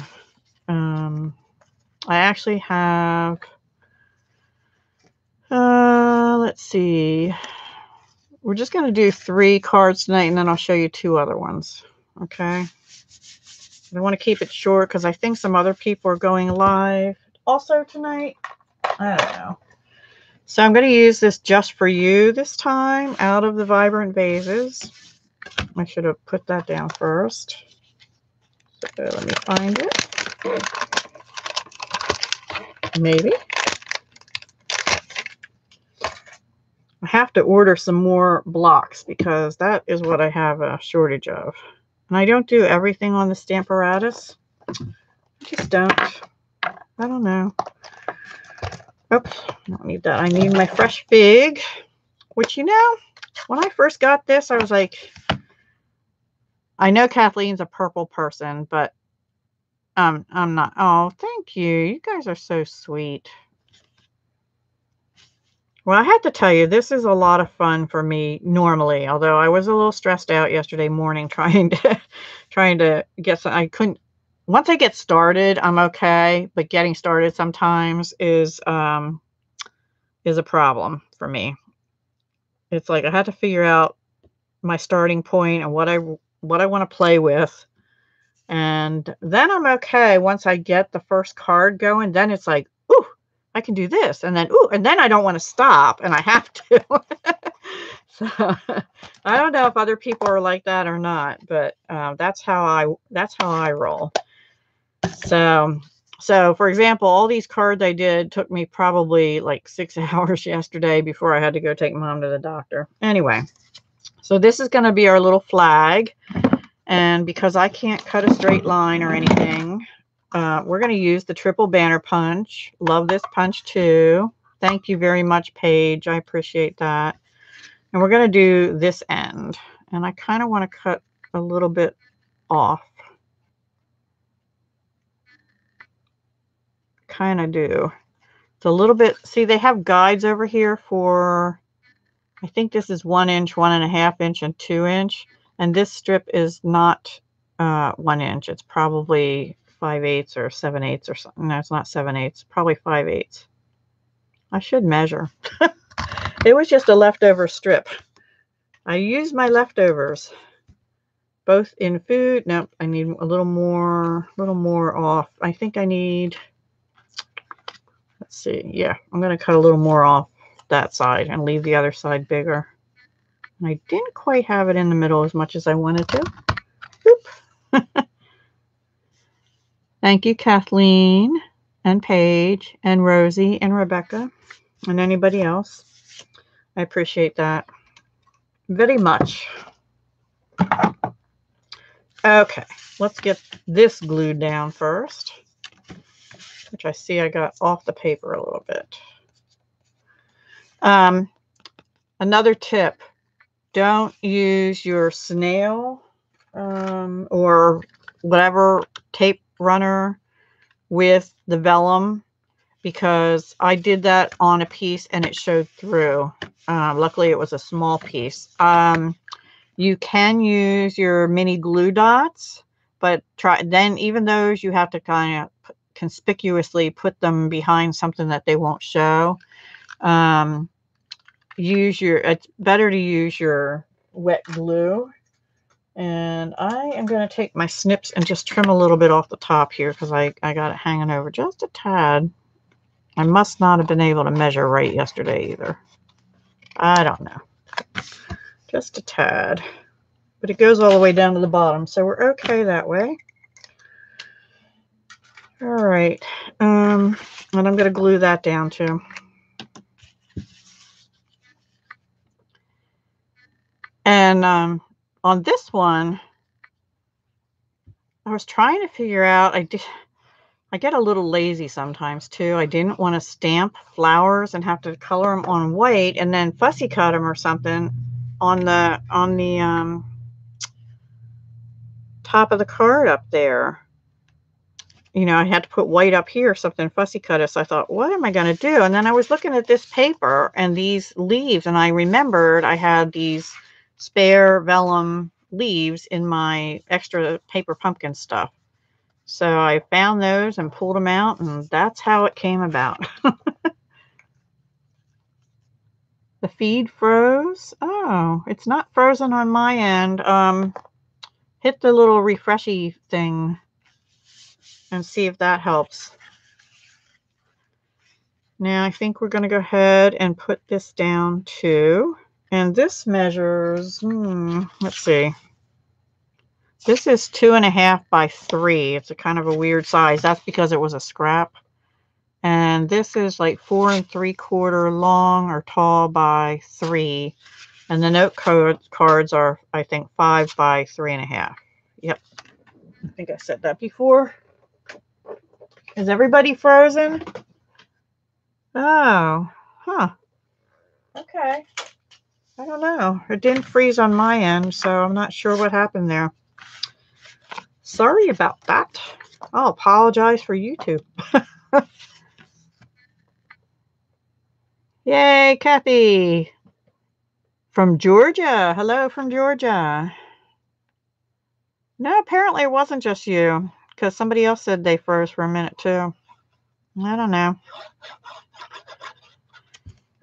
I actually have, let's see. We're just going to do 3 cards tonight, and then I'll show you 2 other ones. Okay. I want to keep it short because I think some other people are going live also tonight. I don't know. So I'm going to use this Just For You this time out of the Vibrant Vases. I should have put that down first. So let me find it. Maybe. I have to order some more blocks because that is what I have a shortage of. And I don't do everything on the Stamparatus. Just don't. I don't know. Oops, I don't need that. I need my Fresh Fig, which, you know, when I first got this, I was like, I know Kathleen's a purple person, but I'm not. Oh, thank you. You guys are so sweet. Well, I had to tell you, this is a lot of fun for me normally, although I was a little stressed out yesterday morning trying to get some. I couldn't. Once I get started, I'm okay, but getting started sometimes is a problem for me. It's like I had to figure out my starting point and what I want to play with, and then I'm okay. Once I get the first card going, then it's like, ooh, I can do this, and then ooh, and then I don't want to stop, and I have to. So I don't know if other people are like that or not, but that's how I roll. So for example, all these cards I did took me probably like 6 hours yesterday before I had to go take Mom to the doctor. Anyway, so this is going to be our little flag. And because I can't cut a straight line or anything, we're going to use the triple banner punch. Love this punch too. Thank you very much, Paige. I appreciate that. And we're going to do this end. And I kind of want to cut a little bit off. Kind of do. It's a little bit, see, they have guides over here for, I think this is 1 inch, 1.5 inch, and 2 inch. And this strip is not 1 inch. It's probably 5/8 or 7/8 or something. No, it's not 7/8. Probably 5/8. I should measure. It was just a leftover strip. I used my leftovers, both in food. Nope, I need a little more off. I think I need, let's see. Yeah, I'm going to cut a little more off that side and leave the other side bigger. And I didn't quite have it in the middle as much as I wanted to. Oop. Thank you, Kathleen and Paige and Rosie and Rebecca and anybody else. I appreciate that very much. Okay, let's get this glued down first, which I see I got off the paper a little bit. Another tip, don't use your snail or whatever tape runner with the vellum, because I did that on a piece and it showed through. Luckily, it was a small piece. You can use your mini glue dots, but try then even those you have to kind of conspicuously put them behind something that they won't show. It's better to use your wet glue. And And I am going to take my snips and just trim a little bit off the top here because I got it hanging over just a tad. I must not have been able to measure right yesterday either. I don't know. Just a tad. But it goes all the way down to the bottom, so we're okay that way. All right. And I'm going to glue that down too. And on this one, I was trying to figure out, I get a little lazy sometimes too. I didn't want to stamp flowers and have to color them on white and then fussy cut them or something on the top of the card up there. You know, I had to put white up here or something, fussy cut it. So I thought, what am I going to do? And then I was looking at this paper and these leaves, and I remembered I had these spare vellum leaves in my extra paper pumpkin stuff. So I found those and pulled them out, and that's how it came about. The feed froze. Oh, it's not frozen on my end. Hit the little refreshy thing and see if that helps. Now I think we're going to go ahead and put this down too. And this measures, let's see. This is 2.5 by 3. It's a kind of a weird size. That's because it was a scrap. And this is like 4 3/4 long or tall by 3. And the note cards are, I think, 5 by 3.5. Yep. I think I said that before. Is everybody frozen? Oh, huh. Okay. I don't know. It didn't freeze on my end, so I'm not sure what happened there. Sorry about that. I'll apologize for YouTube. Yay, Kathy from Georgia. Hello from Georgia. No, apparently it wasn't just you because somebody else said they froze for a minute too. I don't know.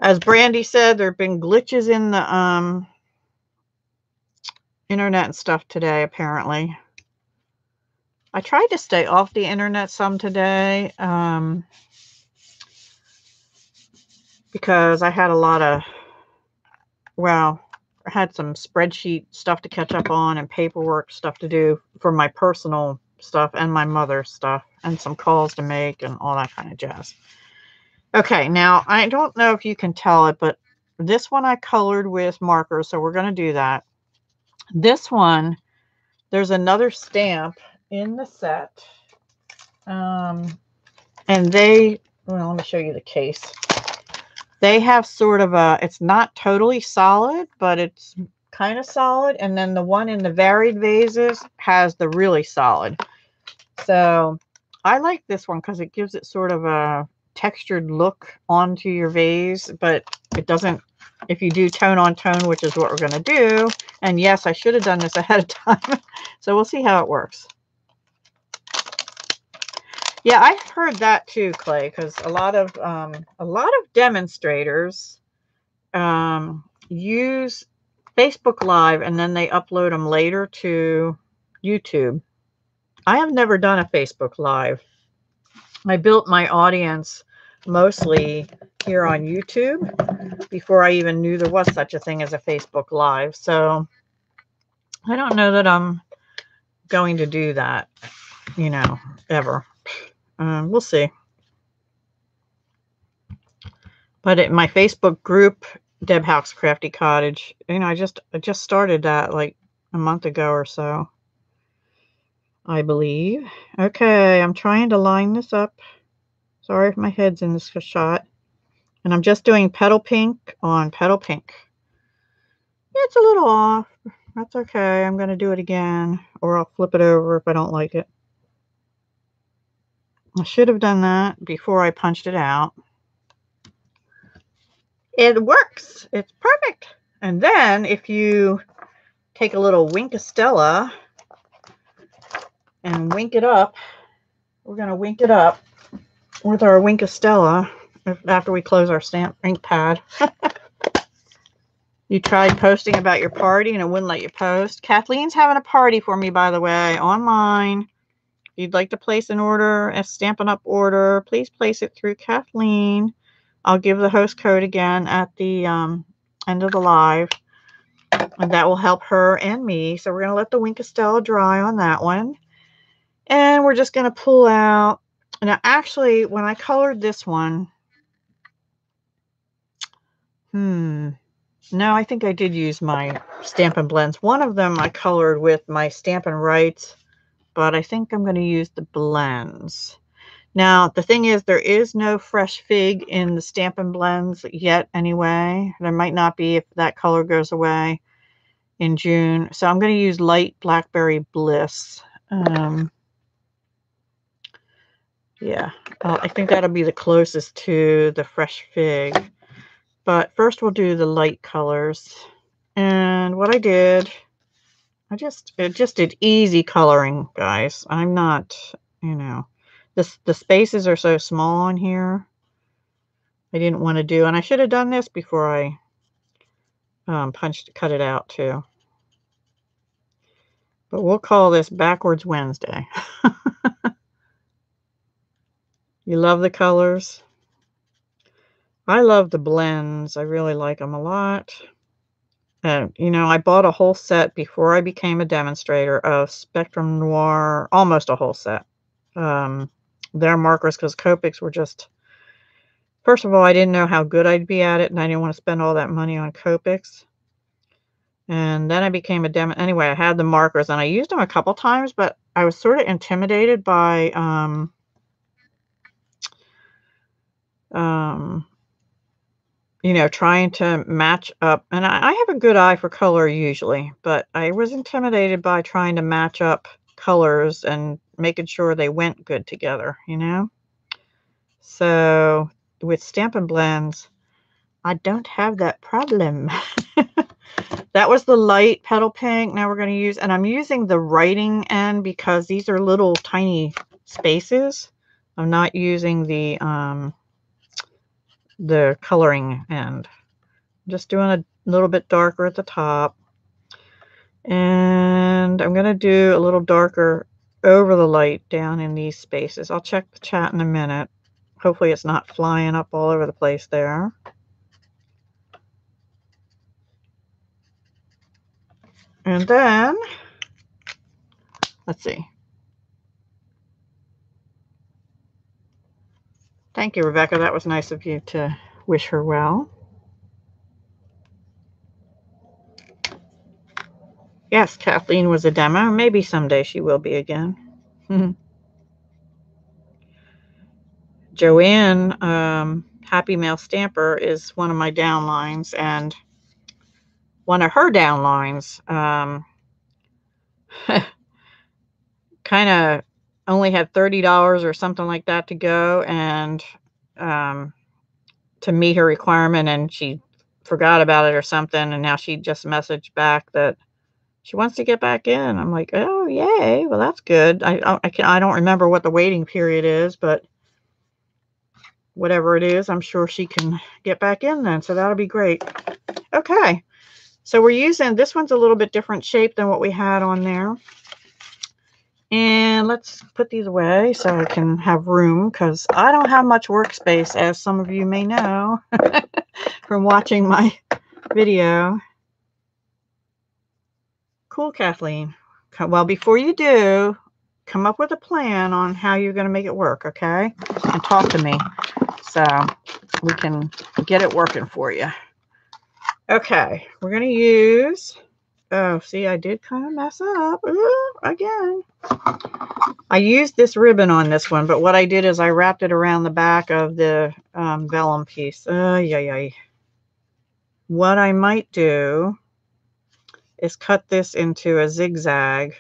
As Brandy said, there have been glitches in the internet and stuff today, apparently. I tried to stay off the internet some today because I had a lot of, well, I had some spreadsheet stuff to catch up on and paperwork stuff to do for my personal stuff and my mother's stuff and some calls to make and all that kind of jazz. Okay, now I don't know if you can tell it, but this one I colored with markers, so we're going to do that. This one, there's another stamp in the set, and they, well, let me show you the case. They have sort of a, it's not totally solid, but it's kind of solid, and then the one in the Varied Vases has the really solid. So I like this one because it gives it sort of a textured look onto your vase, but it doesn't, if you do tone on tone, which is what we're going to do. And yes, I should have done this ahead of time. So we'll see how it works. Yeah, I've heard that too, Clay, because a lot of demonstrators use Facebook Live and then they upload them later to YouTube. I have never done a Facebook Live. I built my audience mostly here on YouTube before I even knew there was such a thing as a Facebook Live. So I don't know that I'm going to do that, you know, ever. We'll see. But at my Facebook group, Deb Houck's Crafty Cottage, you know, I just started that like a month ago or so, I believe. Okay, I'm trying to line this up. Sorry if my head's in this shot. And I'm just doing Petal Pink on Petal Pink. It's a little off. That's okay. I'm going to do it again. Or I'll flip it over if I don't like it. I should have done that before I punched it out. It works. It's perfect. And then if you take a little Wink of Stella and wink it up. We're going to wink it up with our Wink of Stella after we close our stamp ink pad. You tried posting about your party and it wouldn't let you post. Kathleen's having a party for me, by the way, online. If you'd like to place an order, a Stampin' Up! Order, please place it through Kathleen. I'll give the host code again at the end of the live. And that will help her and me. So we're going to let the Wink of Stella dry on that one. And we're just going to pull out. Now, actually, when I colored this one, no, I think I did use my Stampin' Blends. One of them I colored with my Stampin' Rights, but I think I'm going to use the Blends. Now, the thing is, there is no Fresh Fig in the Stampin' Blends yet anyway. There might not be if that color goes away in June. So I'm going to use Light Blackberry Bliss. Yeah, I think that'll be the closest to the Fresh Fig. But first we'll do the light colors. And what I did, I just did easy coloring, guys. I'm not, you know, the spaces are so small on here. I didn't want to do, and I should have done this before I cut it out too. But we'll call this Backwards Wednesday. You love the colors? I love the blends. I really like them a lot. You know, I bought a whole set before I became a demonstrator of Spectrum Noir, almost a whole set. Their markers, because Copics were just, first of all, I didn't know how good I'd be at it, and I didn't want to spend all that money on Copics. And then I became a demo. Anyway, I had the markers, and I used them a couple times, but I was sort of intimidated by you know, trying to match up. And I have a good eye for color usually, but I was intimidated by trying to match up colors and making sure they went good together, you know? So with Stampin' Blends, I don't have that problem. That was the light Petal Pink. Now we're going to use, and I'm using the writing end because these are little tiny spaces. I'm not using the coloring end. I'm just doing a little bit darker at the top, and I'm going to do a little darker over the light down in these spaces. I'll check the chat in a minute. Hopefully it's not flying up all over the place there. And then, let's see. Thank you, Rebecca. That was nice of you to wish her well. Yes, Kathleen was a demo. Maybe someday she will be again. Joanne, Happy Mail Stamper, is one of my downlines, and one of her downlines kind of only had $30 or something like that to go, and to meet her requirement, and she forgot about it or something, and now she just messaged back that she wants to get back in. I'm like, oh, yay. Well, that's good. I don't remember what the waiting period is, but whatever it is, I'm sure she can get back in then, so that'll be great. Okay, so we're using, this one's a little bit different shape than what we had on there. And let's put these away so I can have room, because I don't have much workspace, as some of you may know from watching my video. Cool, Kathleen. Well, before you do, come up with a plan on how you're going to make it work, okay? And talk to me so we can get it working for you. Okay, we're going to use... Oh, see, I did kind of mess up. Ooh, again. I used this ribbon on this one, but what I did is I wrapped it around the back of the vellum piece. What I might do is cut this into a zigzag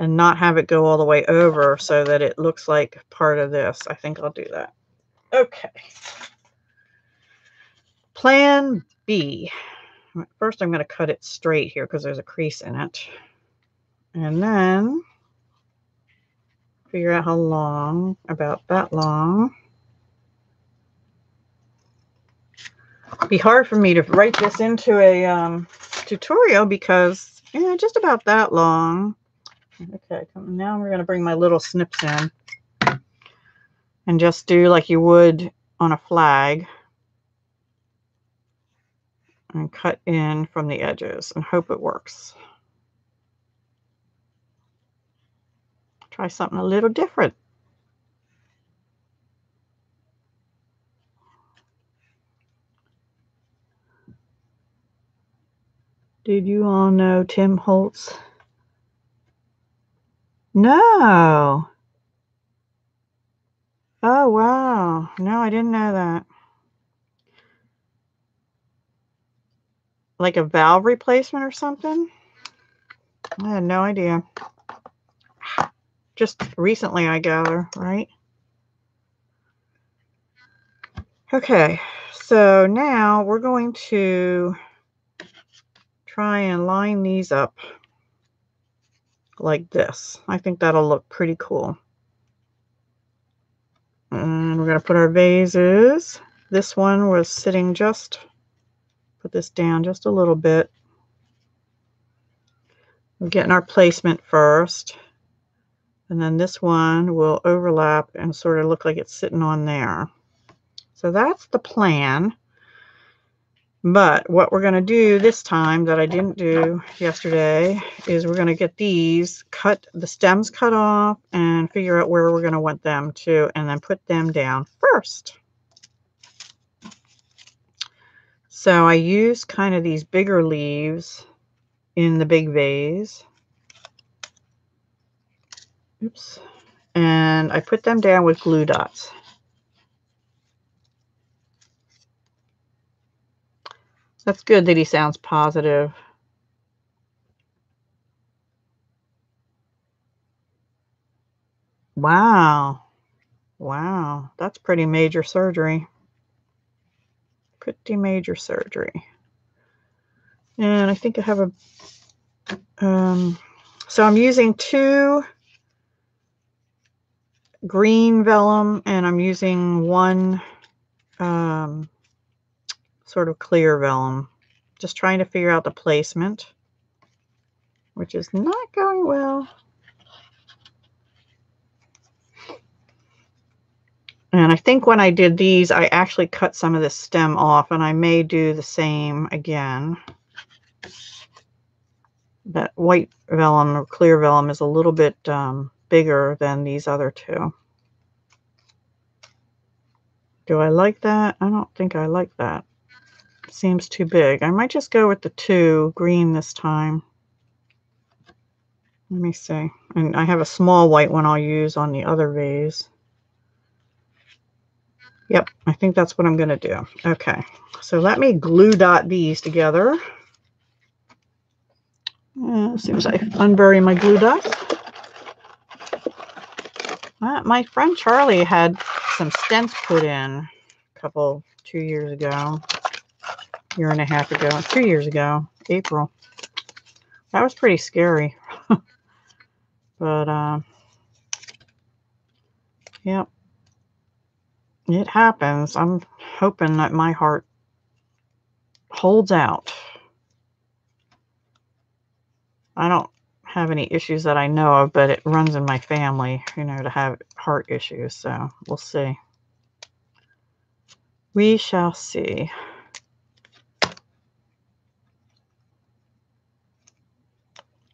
and not have it go all the way over so that it looks like part of this. I think I'll do that. Okay. Plan B. First, I'm going to cut it straight here because there's a crease in it. And then figure out how long, about that long. be hard for me to write this into a tutorial because just about that long. Okay, now we're going to bring my little snips in and just do like you would on a flag and cut in from the edges and hope it works. Try something a little different. Did you all know Tim Holtz? No. Oh, wow. No, I didn't know that. Like a valve replacement or something? I had no idea. Just recently, I gather, right? Okay, so now we're going to try and line these up like this. I think that'll look pretty cool. And we're going to put our vases. This one was sitting just, put this down just a little bit. We're getting our placement first. And then this one will overlap and sort of look like it's sitting on there. So that's the plan. But what we're going to do this time that I didn't do yesterday is we're going to get these cut, the stems cut off, and figure out where we're going to want them to, and then put them down first. So I use kind of these bigger leaves in the big vase. Oops. And I put them down with glue dots. That's good that he sounds positive. Wow. Wow. That's pretty major surgery. Pretty major surgery. And I think I have a... so I'm using two green vellum and I'm using one... sort of clear vellum. Just trying to figure out the placement, which is not going well. And I think when I did these, I actually cut some of the stem off, and I may do the same again. That white vellum or clear vellum is a little bit bigger than these other two. Do I like that? I don't think I like that. Seems too big. I might just go with the two green this time. Let me see. And I have a small white one I'll use on the other vase. Yep, I think that's what I'm going to do. Okay, so let me glue dot these together. As soon as I unbury my glue dots. My friend Charlie had some stents put in a couple, 2 years ago. Year and a half ago, 2 years ago, April. That was pretty scary. But, yep, it happens. I'm hoping that my heart holds out. I don't have any issues that I know of, but it runs in my family, you know, to have heart issues. So we'll see. We shall see.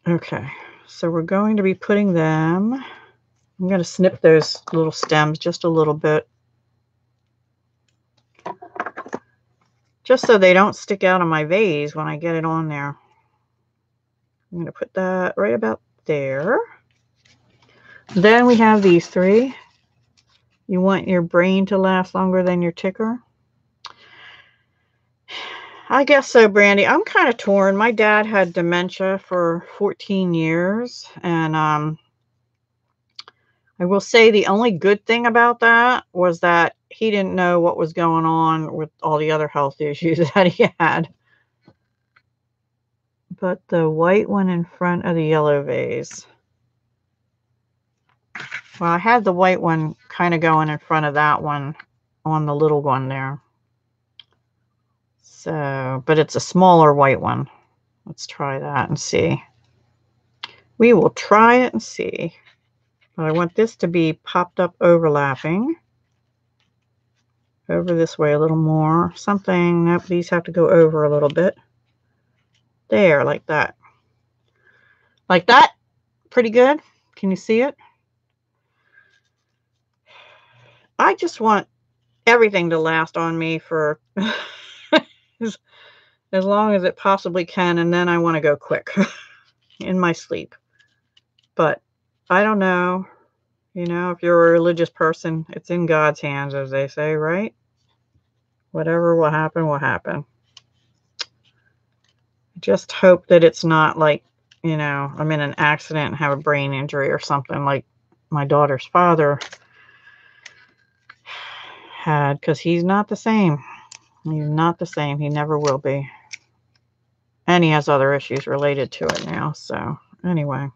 Okay, so we're going to be putting them, I'm going to snip those little stems just a little bit, just so they don't stick out of my vase when I get it on there. I'm going to put that right about there. Then we have these three. You want your brain to last longer than your ticker? I guess so, Brandy. I'm kind of torn. My dad had dementia for 14 years. And I will say the only good thing about that was that he didn't know what was going on with all the other health issues that he had. But the white one in front of the yellow vase. Well, I had the white one kind of going in front of that one on the little one there. So, but it's a smaller white one. Let's try that and see. We will try it and see. But I want this to be popped up overlapping. Over this way a little more. Something, nope, these have to go over a little bit. There, like that. Like that. Pretty good. Can you see it? I just want everything to last on me for as long as it possibly can, and then I want to go quick in my sleep. But I don't know. You know, if you're a religious person, it's in God's hands, as they say, right? Whatever will happen, will happen. Just hope that it's not like, you know, I'm in an accident and have a brain injury or something like my daughter's father had, because he's not the same. He's not the same. He never will be. And he has other issues related to it now. So anyway.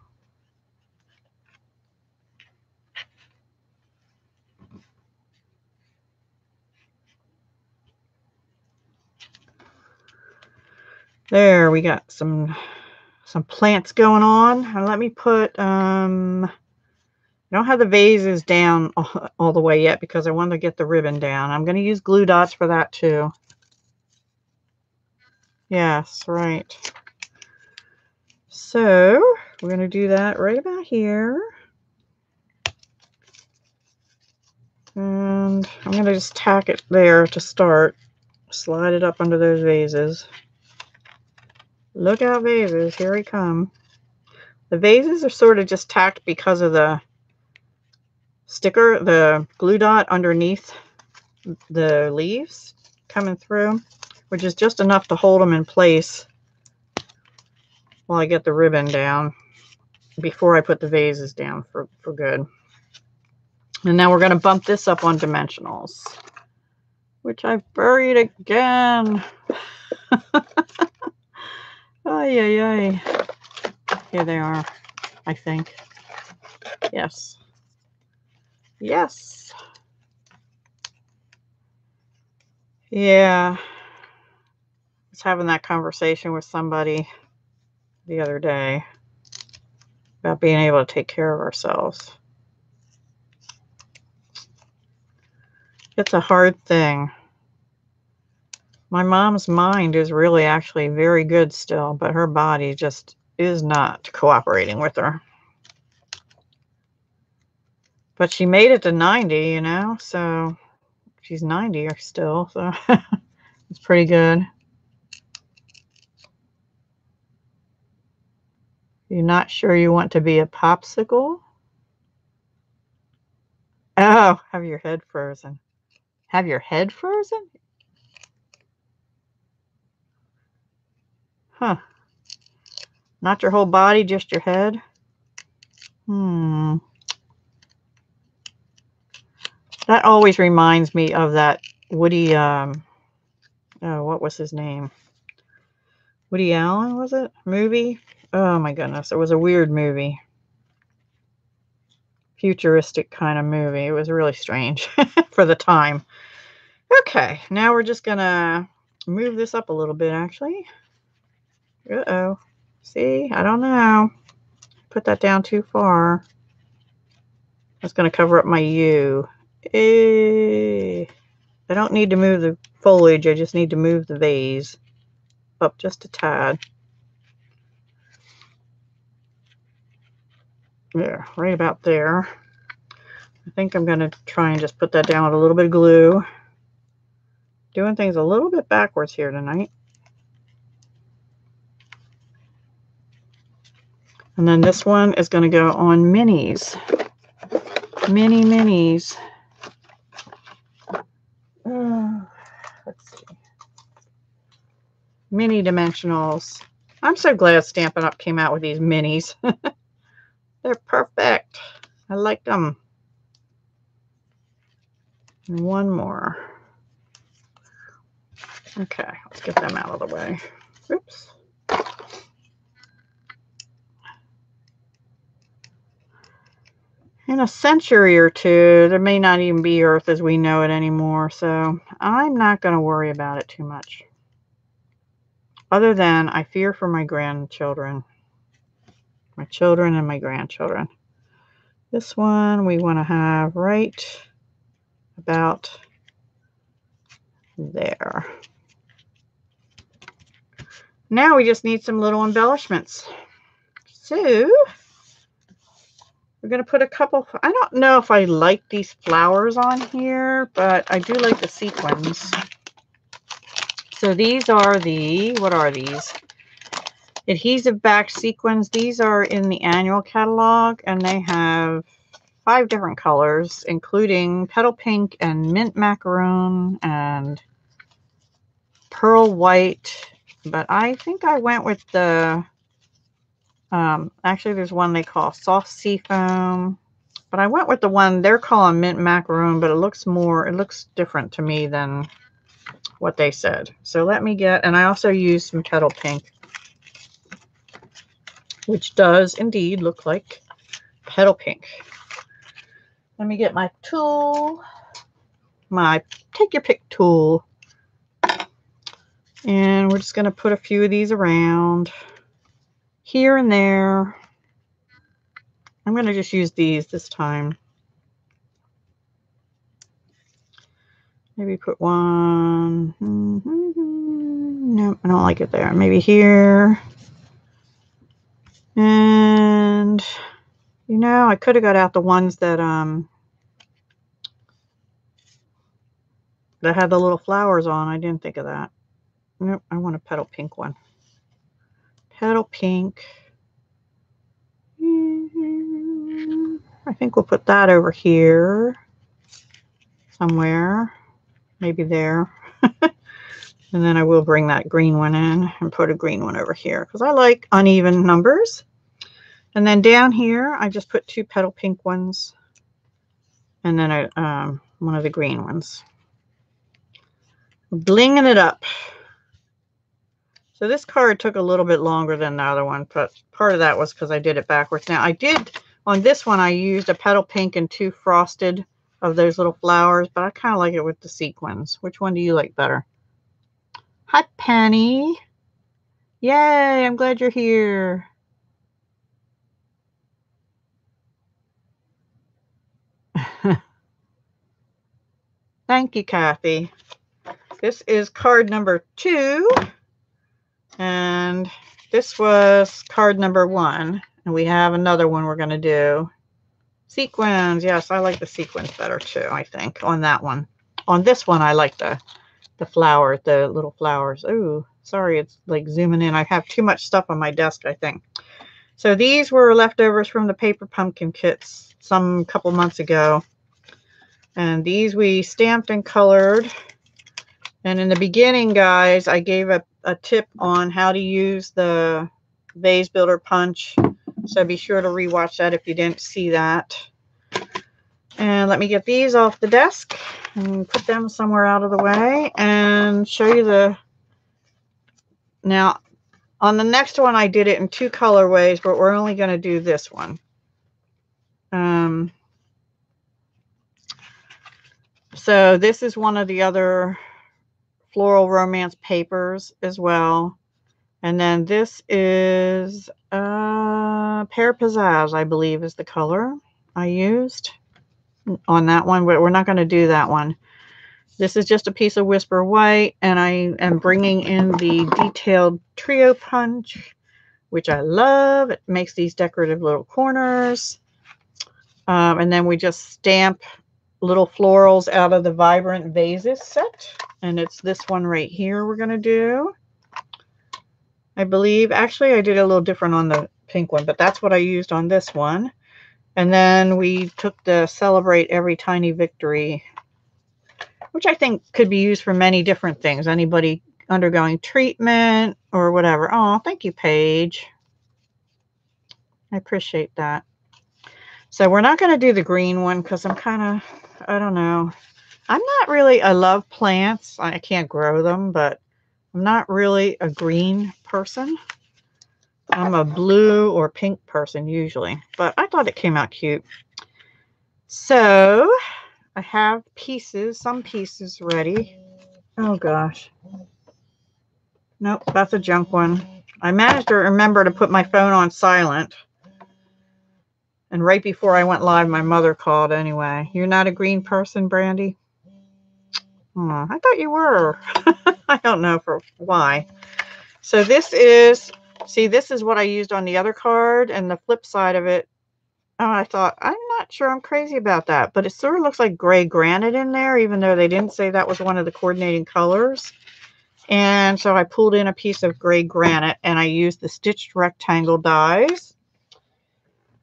There, we got some plants going on. And let me put, I don't have the vases down all the way yet because I wanted to get the ribbon down. I'm going to use glue dots for that too. Yes, right. So we're going to do that right about here. And I'm going to just tack it there to start. Slide it up under those vases. Look out, vases. Here we come. The vases are sort of just tacked because of the sticker, the glue dot underneath the leaves coming through, which is just enough to hold them in place while I get the ribbon down before I put the vases down for good. And now we're going to bump this up on dimensionals, which I've buried again. Ay, ay, ay. Here they are, I think. Yes. Yes. Yeah. I was having that conversation with somebody the other day about being able to take care of ourselves. It's a hard thing. My mom's mind is really actually very good still, but her body just is not cooperating with her. But she made it to 90, you know, so she's 90 or still, so it's pretty good. You're not sure you want to be a popsicle? Oh, have your head frozen. Have your head frozen? Huh. Not your whole body, just your head? Hmm. That always reminds me of that Woody, oh, what was his name? Woody Allen, was it? Movie? Oh, my goodness. It was a weird movie. Futuristic kind of movie. It was really strange for the time. Okay. Now we're just going to move this up a little bit, actually. Uh-oh. See? I don't know. Put that down too far. That's going to cover up my U. I don't need to move the foliage. I just need to move the vase up just a tad. There. Right about there. I think I'm going to try and just put that down with a little bit of glue. Doing things a little bit backwards here tonight. And then this one is going to go on minis. Mini minis. Let's see. Mini dimensionals. I'm so glad Stampin' Up! Came out with these minis. They're perfect. I like them. And one more. Okay, let's get them out of the way. Oops. In a century or two, there may not even be Earth as we know it anymore, so I'm not going to worry about it too much. other than I fear for my grandchildren, my children and my grandchildren. This one we want to have right about there. Now we just need some little embellishments. So we're going to put a couple. I don't know if I like these flowers on here, but I do like the sequins. So these are the, what are these? Adhesive back sequins. These are in the annual catalog, and they have 5 different colors, including petal pink and mint macaroon and pearl white. But I think I went with the, actually there's one they call soft sea foam, but I went with the one they're calling mint macaroon, but it looks more, it looks different to me than what they said. So let me get, and I also used some petal pink, which does indeed look like petal pink. Let me get my tool, my take your pick tool. And we're just going to put a few of these around here and there. I'm going to just use these this time. Maybe put one. No, I don't like it there. Maybe here. And, you know, I could have got out the ones that, that had the little flowers on. I didn't think of that. Nope, I want a petal pink one. Petal pink. I think we'll put that over here somewhere. Maybe there. And then I will bring that green one in and put a green one over here, because I like uneven numbers. And then down here, I just put 2 petal pink ones. And then a, one of the green ones. Blinging it up. So this card took a little bit longer than the other one, but part of that was because I did it backwards. Now I did, on this one, I used a petal pink and 2 frosted of those little flowers, but I kind of like it with the sequins. Which one do you like better? Hi, Penny. Yay, I'm glad you're here. Thank you, Kathy. This is card number 2. And this was card number 1. And we have another one we're going to do. Sequins. Yes, I like the sequins better too, I think, on that one. On this one, I like the flowers, the little flowers. Ooh, sorry, it's like zooming in. I have too much stuff on my desk, I think. So these were leftovers from the Paper Pumpkin kits some couple months ago. And these we stamped and colored. And in the beginning, guys, I gave a tip on how to use the Vase Builder Punch. So be sure to rewatch that if you didn't see that. And let me get these off the desk and put them somewhere out of the way and show you the... Now, on the next one, I did it in 2 colorways, but we're only going to do this one. So this is one of the other Floral Romance papers as well. And then this is Pear Pizzazz, I believe, is the color I used on that one, but we're not going to do that one. This is just a piece of Whisper White, and I am bringing in the detailed trio punch, which I love. It makes these decorative little corners. And then we just stamp little florals out of the Vibrant Vases set. And it's this one right here we're going to do, I believe. Actually, I did a little different on the pink one, but that's what I used on this one. And then we took the Celebrate Every Tiny Victory, which I think could be used for many different things. Anybody undergoing treatment or whatever. Oh, thank you, Paige. I appreciate that. So we're not going to do the green one because I'm kind of, I don't know. I'm not really, I love plants. I can't grow them, but I'm not really a green person. I'm a blue or pink person usually, but I thought it came out cute. So I have pieces, some pieces ready. Oh gosh. Nope, that's a junk one. I managed to remember to put my phone on silent. And right before I went live, my mother called anyway. You're not a green person, Brandy? Oh, I thought you were. I don't know for why. So this is, see, this is what I used on the other card and the flip side of it. And I thought, I'm not sure I'm crazy about that, but it sort of looks like gray granite in there, even though they didn't say that was one of the coordinating colors. And so I pulled in a piece of gray granite and I used the stitched rectangle dies.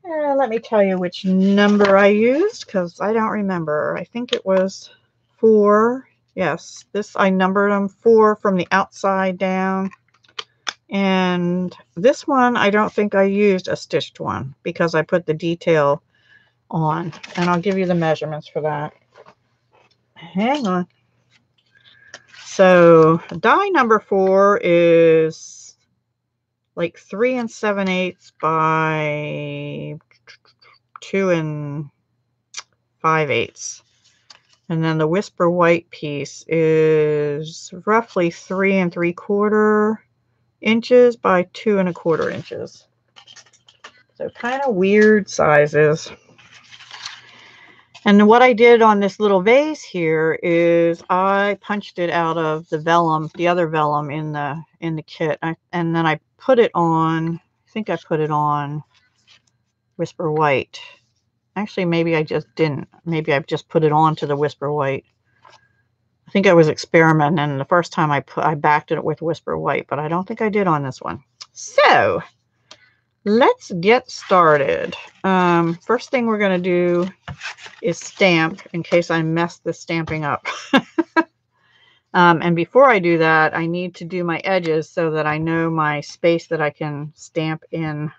Let me tell you which number I used because I don't remember. I think it was 4. Yes, this I numbered them 4 from the outside down. And this one, I don't think I used a stitched one because I put the detail on. And I'll give you the measurements for that. Hang on. So die number 4 is like 3 7/8 by 2 5/8. And then the Whisper White piece is roughly 3 3/4 inches by 2 1/4 inches. So kind of weird sizes. And what I did on this little vase here is I punched it out of the vellum, the other vellum in the kit. And then I put it on, I think I put it on Whisper White. Actually, maybe I just didn't. Maybe I've just put it on to the Whisper White. I think I was experimenting, and the first time I backed it with Whisper White, but I don't think I did on this one. So let's get started. First thing we're going to do is stamp in case I mess the stamping up. And before I do that, I need to do my edges so that I know my space that I can stamp in.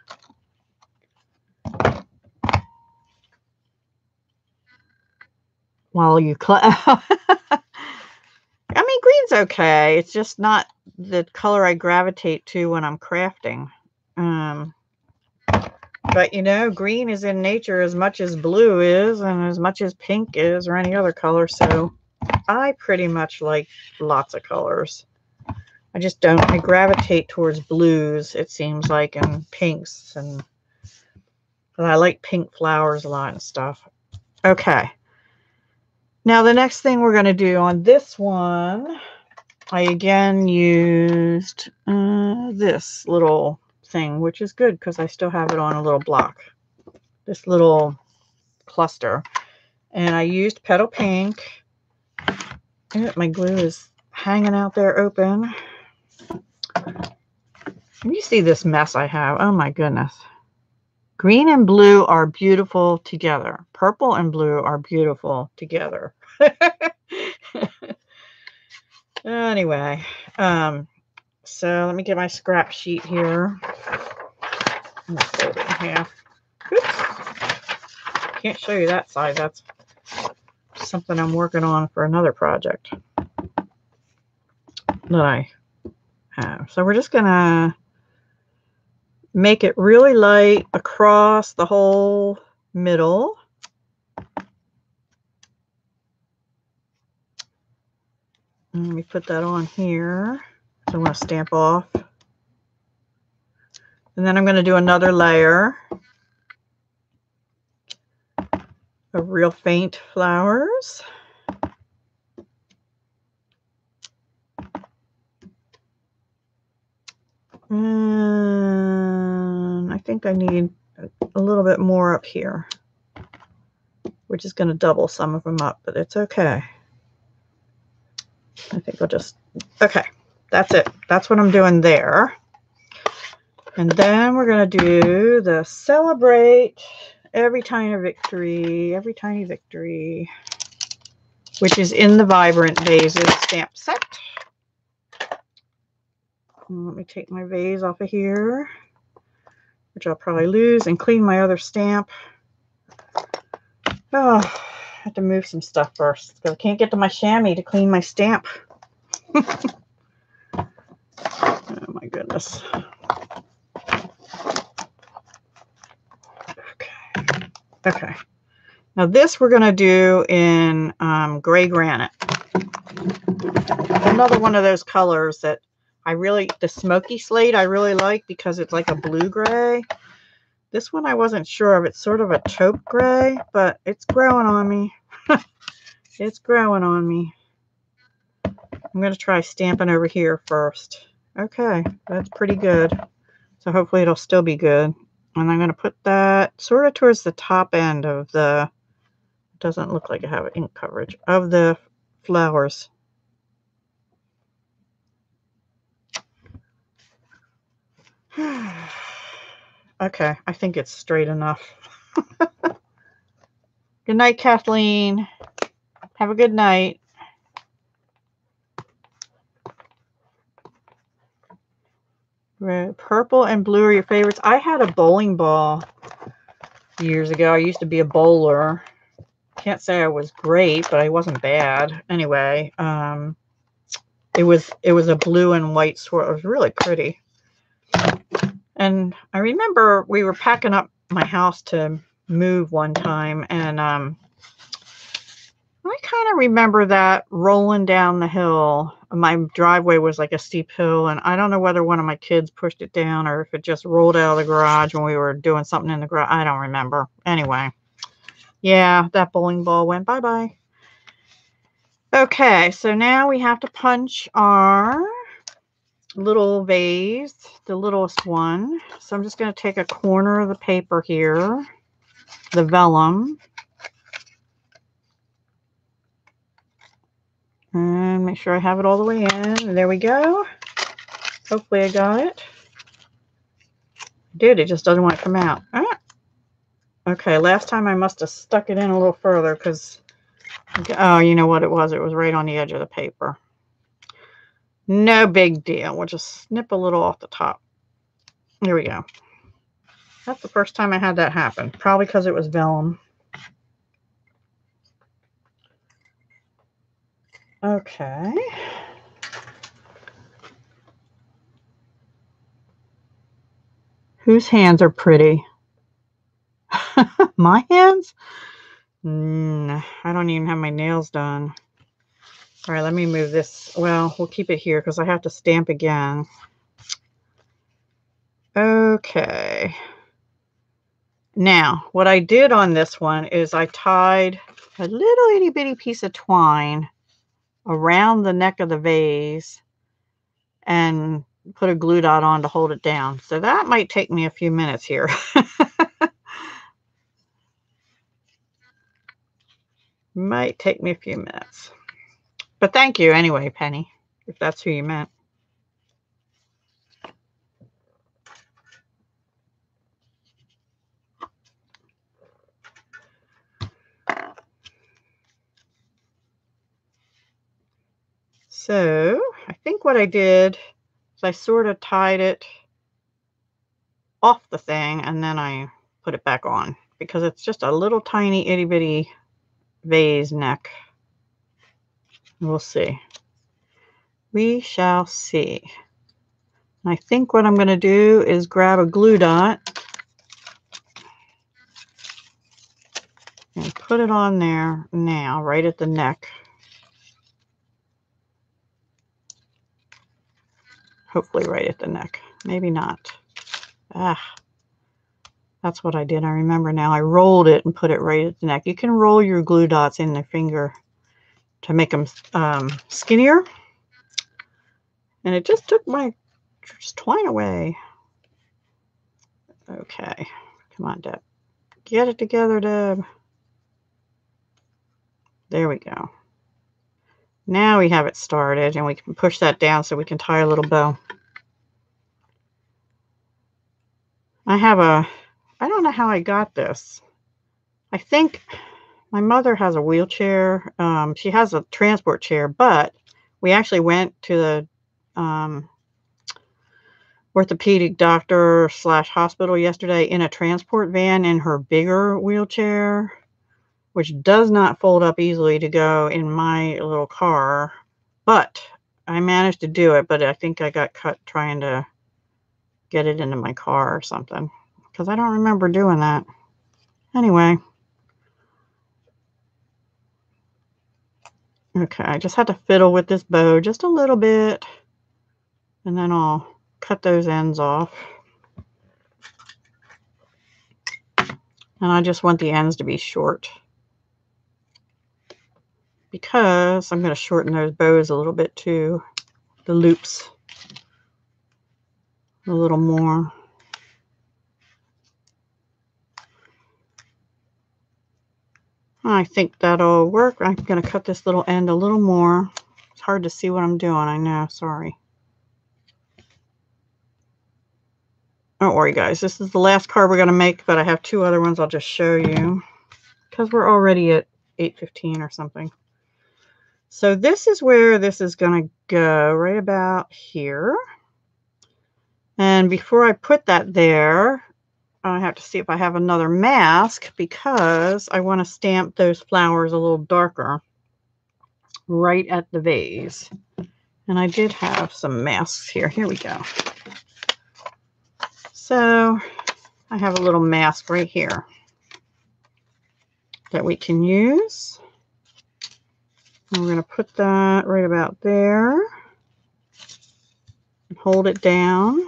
While you I mean, green's okay. It's just not the color I gravitate to when I'm crafting. But, you know, green is in nature as much as blue is and as much as pink is or any other color. So I pretty much like lots of colors. I just don't. I gravitate towards blues, it seems like, and pinks. And I like pink flowers a lot and stuff. Okay. Now, the next thing we're going to do on this one, I again used this little thing, which is good because I still have it on a little block, this little cluster. And I used Petal Pink. Ooh, my glue is hanging out there open. Can you see this mess I have? Oh, my goodness. Green and blue are beautiful together. Purple and blue are beautiful together. Anyway, so let me get my scrap sheet here. I'm gonna fold it in half. Oops. Can't show you that side. That's something I'm working on for another project that I have. So we're just gonna make it really light across the whole middle. And let me put that on here. So I'm going to stamp off. And then I'm going to do another layer of real faint flowers. And I think I need a little bit more up here. We're just going to double some of them up, but it's okay. I think I'll just, okay, that's it. That's what I'm doing there. And then we're going to do the Celebrate Every Tiny Victory, which is in the Vibrant Vases stamp set. Let me take my vase off of here, which I'll probably lose, and clean my other stamp. Oh, I have to move some stuff first because I can't get to my chamois to clean my stamp. Oh my goodness. Okay. Okay. Now this we're going to do in gray granite. Another one of those colors that The smoky slate I really like because it's like a blue gray. This one I wasn't sure of. It's sort of a taupe gray, but it's growing on me. It's growing on me. I'm going to try stamping over here first. Okay, that's pretty good. So hopefully it'll still be good. And I'm going to put that sort of towards the top end of the, it doesn't look like I have ink coverage, of the flowers. Okay, I think it's straight enough. Good night, Kathleen. Have a good night. Red, purple and blue are your favorites. I had a bowling ball years ago. I used to be a bowler. Can't say I was great, but I wasn't bad. Anyway, it was a blue and white swirl. It was really pretty. And I remember we were packing up my house to move one time, and I kind of remember that rolling down the hill. My driveway was like a steep hill, and I don't know whether one of my kids pushed it down or if it just rolled out of the garage when we were doing something in the garage. I don't remember. Anyway, yeah, that bowling ball went bye-bye. Okay, so now we have to punch our little vase, the littlest one. So I'm just going to take a corner of the paper here, the vellum, and make sure I have it all the way in. There we go. Hopefully I got it. Dude, it just doesn't want to come out. Ah. Okay, last time I must have stuck it in a little further because, oh, you know what it was? It was right on the edge of the paper. No big deal. We'll just snip a little off the top. There we go. That's the first time I had that happen. Probably because it was vellum. Okay. Whose hands are pretty? My hands? I don't even have my nails done. All right, let me move this. Well, we'll keep it here because I have to stamp again. Okay. Now, what I did on this one is I tied a little itty bitty piece of twine around the neck of the vase and put a glue dot on to hold it down. So that might take me a few minutes here. Might take me a few minutes. But thank you anyway, Penny, if that's who you meant. So I think what I did is I sort of tied it off the thing and then I put it back on because it's just a little tiny itty bitty vase neck. We'll see. We shall see. I think what I'm going to do is grab a glue dot and put it on there now, right at the neck. Hopefully right at the neck. Maybe not. Ah, that's what I did. I remember now. I rolled it and put it right at the neck. You can roll your glue dots in the finger to make them skinnier. And it just took my twine away. Okay. Come on, Deb. Get it together, Deb. There we go. Now we have it started and we can push that down so we can tie a little bow. I don't know how I got this. I think my mother has a wheelchair. She has a transport chair, but we actually went to the orthopedic doctor / hospital yesterday in a transport van in her bigger wheelchair, which does not fold up easily to go in my little car. But I managed to do it, but I think I got cut trying to get it into my car or something because I don't remember doing that. Anyway. Okay, I just had to fiddle with this bow just a little bit. and then I'll cut those ends off. And I just want the ends to be short, because I'm going to shorten those bows a little bit too, the loops a little more. I think that'll work. I'm going to cut this little end a little more. It's hard to see what I'm doing, I know, sorry. Don't worry, guys. This is the last card we're going to make, but I have two other ones I'll just show you, because we're already at 8:15 or something. So this is where this is going to go, right about here. And before I put that there, I have to see if I have another mask, because I want to stamp those flowers a little darker right at the vase. And I did have some masks here. Here we go. So I have a little mask right here that we can use. And we're going to put that right about there and hold it down.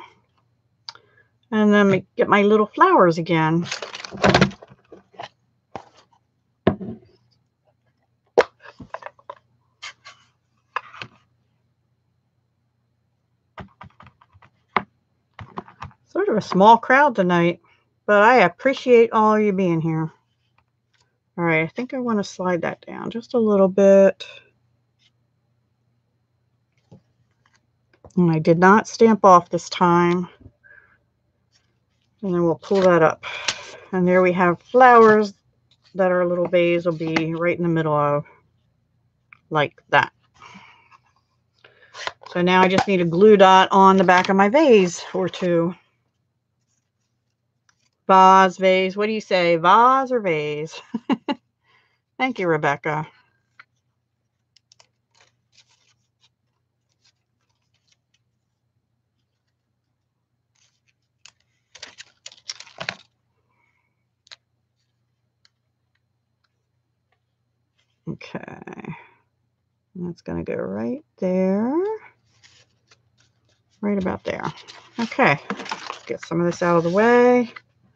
And then get my little flowers again. Sort of a small crowd tonight, but I appreciate all you being here. All right, I think I want to slide that down just a little bit. And I did not stamp off this time. And then we'll pull that up. And there we have flowers that our little vase will be right in the middle of, like that. So now I just need a glue dot on the back of my vase or two. Vase, vase, what do you say? Vase or vase? Thank you, Rebecca. Okay, that's going to go right there, right about there. Okay, get some of this out of the way,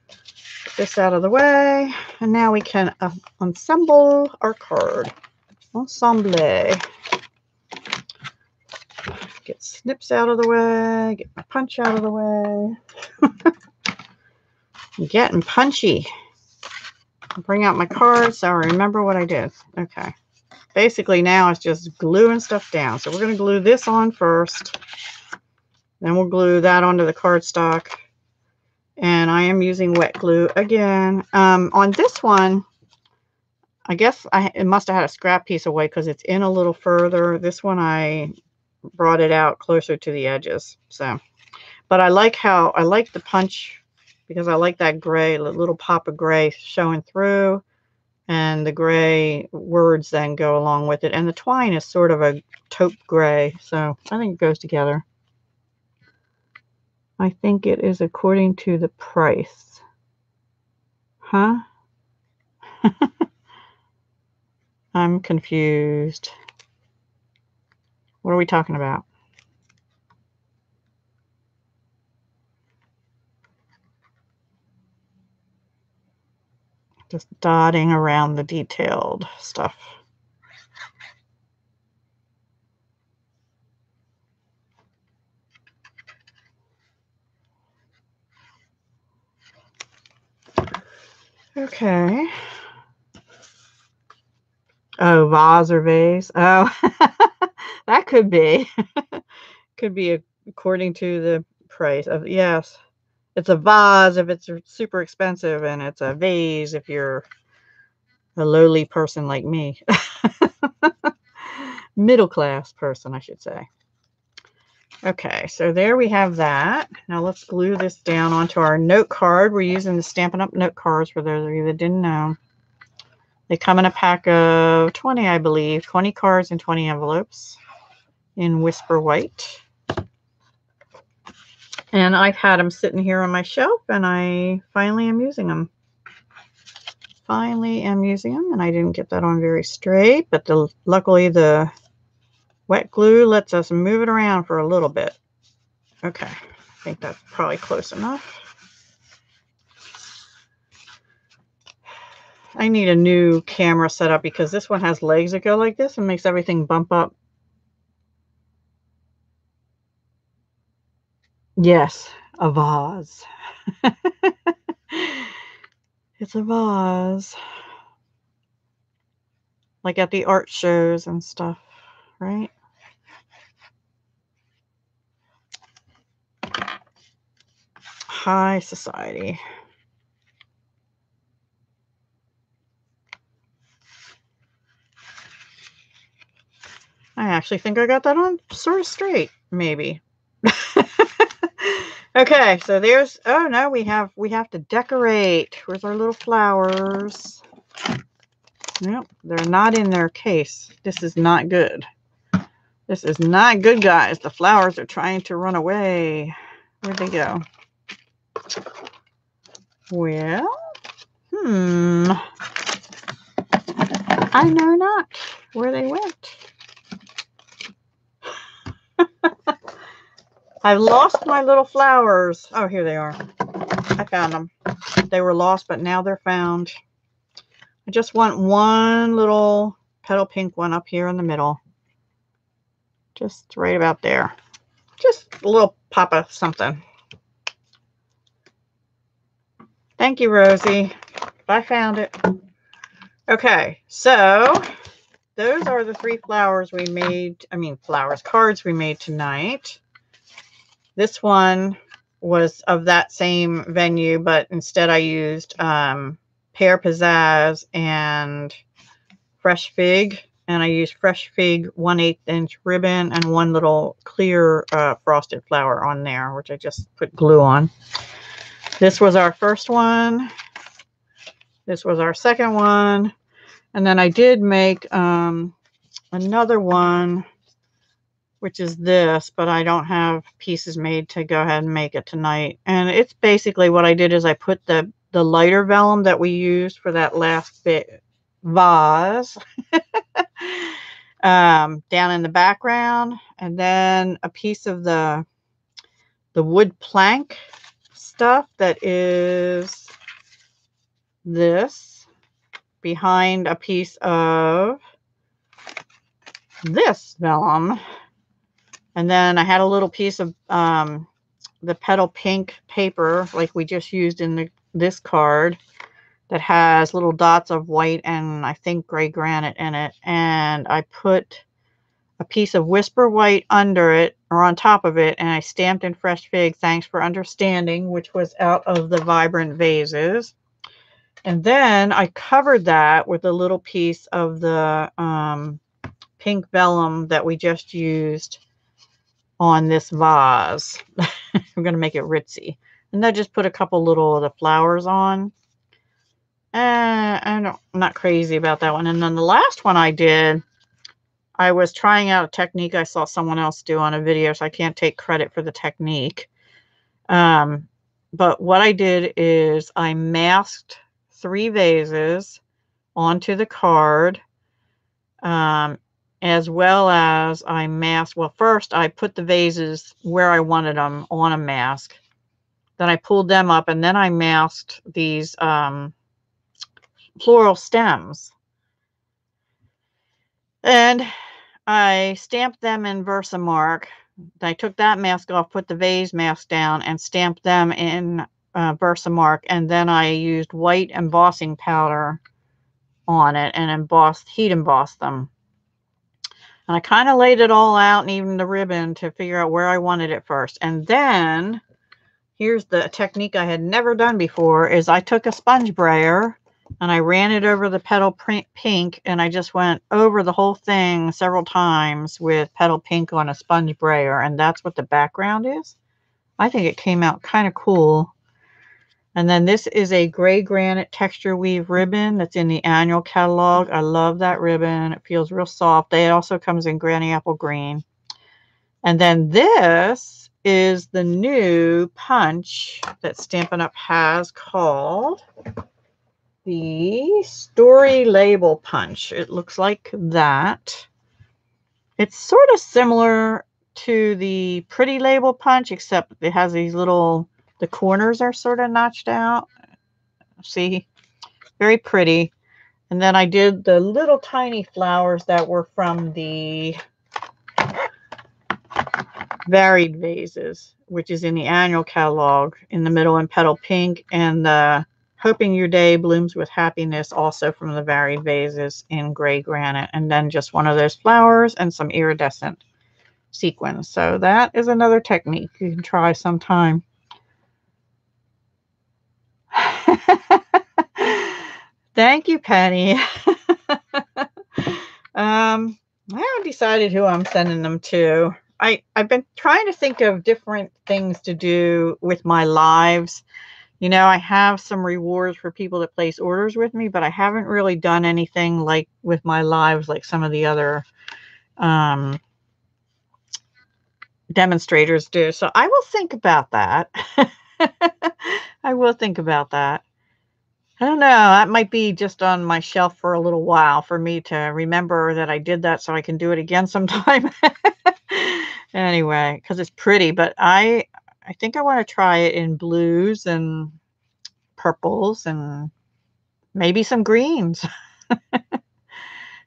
get this out of the way, and now we can ensemble our card. Ensemble. Get snips out of the way, get my punch out of the way. I'm getting punchy. Bring out my cards so I remember what I did. Okay. Basically now it's just gluing stuff down. So we're going to glue this on first. Then we'll glue that onto the cardstock. And I am using wet glue again. On this one, I guess it must have had a scrap piece away because it's in a little further. This one I brought it out closer to the edges. So, but I like how, I like the punch, because I like that gray, little pop of gray showing through, and the gray words then go along with it. And the twine is sort of a taupe gray, so I think it goes together. I think it is according to the price. Huh? I'm confused. What are we talking about? Just dotting around the detailed stuff. Okay. Oh, vase or vase. Oh, that could be. Could be according to the price of, yes. It's a vase if it's super expensive, and it's a vase if you're a lowly person like me. Middle class person, I should say. Okay, so there we have that. Now let's glue this down onto our note card. We're using the Stampin' Up! Note cards for those of you that didn't know. They come in a pack of 20, I believe, 20 cards and 20 envelopes in Whisper White. And I've had them sitting here on my shelf, and I finally am using them. And I didn't get that on very straight, but luckily the wet glue lets us move it around for a little bit. Okay, I think that's probably close enough. I need a new camera setup because this one has legs that go like this and makes everything bump up. Yes, a vase. It's a vase. Like at the art shows and stuff, right? High society. I actually think I got that on sort of straight, maybe. Okay, so there's, oh no, we have to decorate. Where's our little flowers? Nope, they're not in their case. This is not good. This is not good, guys. The flowers are trying to run away. Where'd they go? Well, I know not where they went. I lost my little flowers. Oh, here they are. I found them. They were lost, but now they're found. I just want one little petal pink one up here in the middle. Just right about there. Just a little pop of something. Thank you, Rosie. I found it. Okay, so those are the three flowers we made. I mean, cards we made tonight. This one was of that same venue, but instead I used Pear Pizzazz and Fresh Fig. And I used Fresh Fig 1/8" ribbon and one little clear frosted flower on there, which I just put glue on. This was our first one. This was our second one. And then I did make another one, which is this, but I don't have pieces made to go ahead and make it tonight. And it's basically what I did is I put the lighter vellum that we used for that last bit vase down in the background. And then a piece of the wood plank stuff that is this behind a piece of this vellum. And then I had a little piece of the petal pink paper, like we just used in this card, that has little dots of white and I think gray granite in it. And I put a piece of Whisper White under it, or on top of it, and I stamped in Fresh Fig, Thanks for Understanding, which was out of the Vibrant Vases. And then I covered that with a little piece of the pink vellum that we just used on this vase. I'm going to make it ritzy. And I just put a couple little of the flowers on. I'm not crazy about that one. And then the last one I did, I was trying out a technique I saw someone else do on a video, so I can't take credit for the technique. But what I did is I masked three vases onto the card, as well as I masked. Well, first I put the vases where I wanted them on a mask. Then I pulled them up, and then I masked these floral stems. And I stamped them in VersaMark. I took that mask off, put the vase mask down, and stamped them in VersaMark. And then I used white embossing powder on it and heat embossed them. And I kind of laid it all out, and even the ribbon, to figure out where I wanted it first. And then here's the technique I had never done before, is I took a sponge brayer and I ran it over the petal pink, and I just went over the whole thing several times with petal pink on a sponge brayer. And that's what the background is. I think it came out kind of cool. And then this is a Gray Granite texture weave ribbon that's in the annual catalog. I love that ribbon. It feels real soft. It also comes in Granny Apple Green. And then this is the new punch that Stampin' Up! has, called the Story Label Punch. It looks like that. It's sort of similar to the Pretty Label Punch, except it has these little, the corners are sort of notched out. See? Very pretty. And then I did the little tiny flowers that were from the Varied Vases, which is in the annual catalog, in the middle in Petal Pink, and Hoping Your Day Blooms with Happiness, also from the Varied Vases in Gray Granite, and then just one of those flowers and some iridescent sequins. So that is another technique you can try sometime. Thank you, Penny. I haven't decided who I'm sending them to. I've been trying to think of different things to do with my lives. You know, I have some rewards for people that place orders with me, but I haven't really done anything like with my lives like some of the other demonstrators do. So I will think about that. I will think about that. I don't know. That might be just on my shelf for a little while for me to remember that I did that so I can do it again sometime. Anyway, because it's pretty, but I think I want to try it in blues and purples and maybe some greens.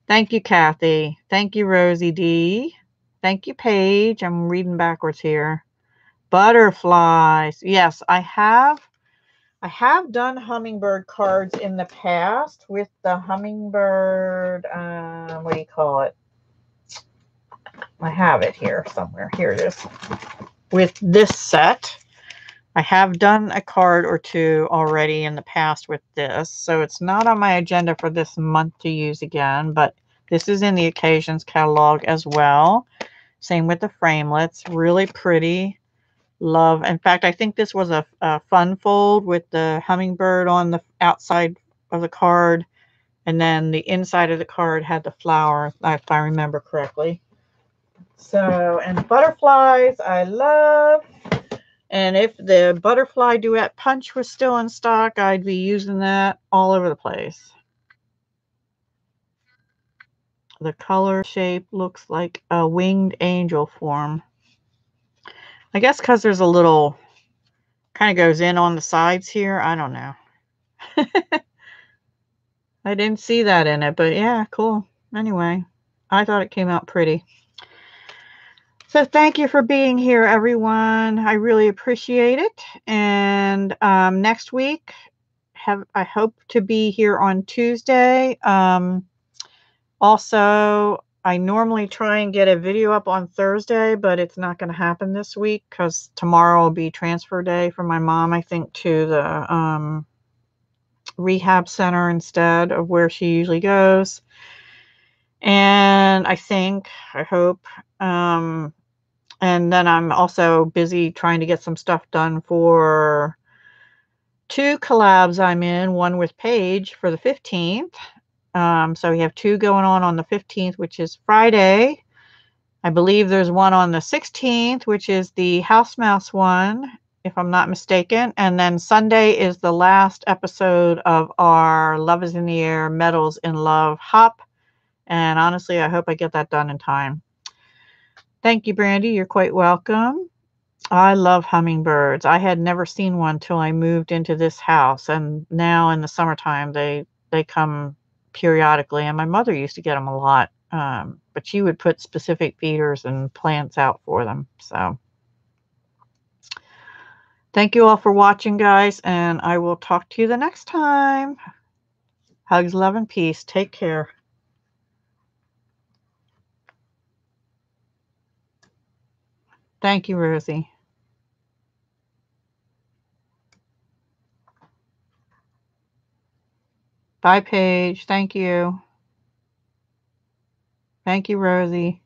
Thank you, Kathy. Thank you, Rosie D. Thank you, Paige. I'm reading backwards here. Butterflies. Yes, I have done hummingbird cards in the past with the hummingbird, what do you call it? I have it here somewhere. Here it is. With this set, I have done a card or two already in the past with this. So it's not on my agenda for this month to use again, but this is in the Occasions catalog as well. Same with the framelets. Really pretty. Love. In fact, I think this was a fun fold with the hummingbird on the outside of the card. And then the inside of the card had the flower, if I remember correctly. So, and butterflies, I love. And if the Butterfly Duet Punch was still in stock, I'd be using that all over the place. The color shape looks like a winged angel form. I guess because there's a little, kind of goes in on the sides here. I don't know. I didn't see that in it, but yeah, cool. Anyway, I thought it came out pretty. So thank you for being here, everyone. I really appreciate it. And next week, I hope to be here on Tuesday. Also, I normally try and get a video up on Thursday, but it's not going to happen this week because tomorrow will be transfer day for my mom, I think, to the rehab center instead of where she usually goes. And I think, I hope, and then I'm also busy trying to get some stuff done for two collabs I'm in, one with Paige for the 15th. So we have two going on the 15th, which is Friday. I believe there's one on the 16th, which is the House Mouse one, if I'm not mistaken. And then Sunday is the last episode of our Love is in the Air Medals in Love hop. And honestly, I hope I get that done in time. Thank you, Brandy. You're quite welcome. I love hummingbirds. I had never seen one till I moved into this house. And now in the summertime, they come periodically, and my mother used to get them a lot, but she would put specific feeders and plants out for them. So thank you all for watching, guys, and I will talk to you the next time. Hugs, love, and peace. Take care. Thank you, Rosie. Bye, Paige. Thank you. Thank you, Rosie.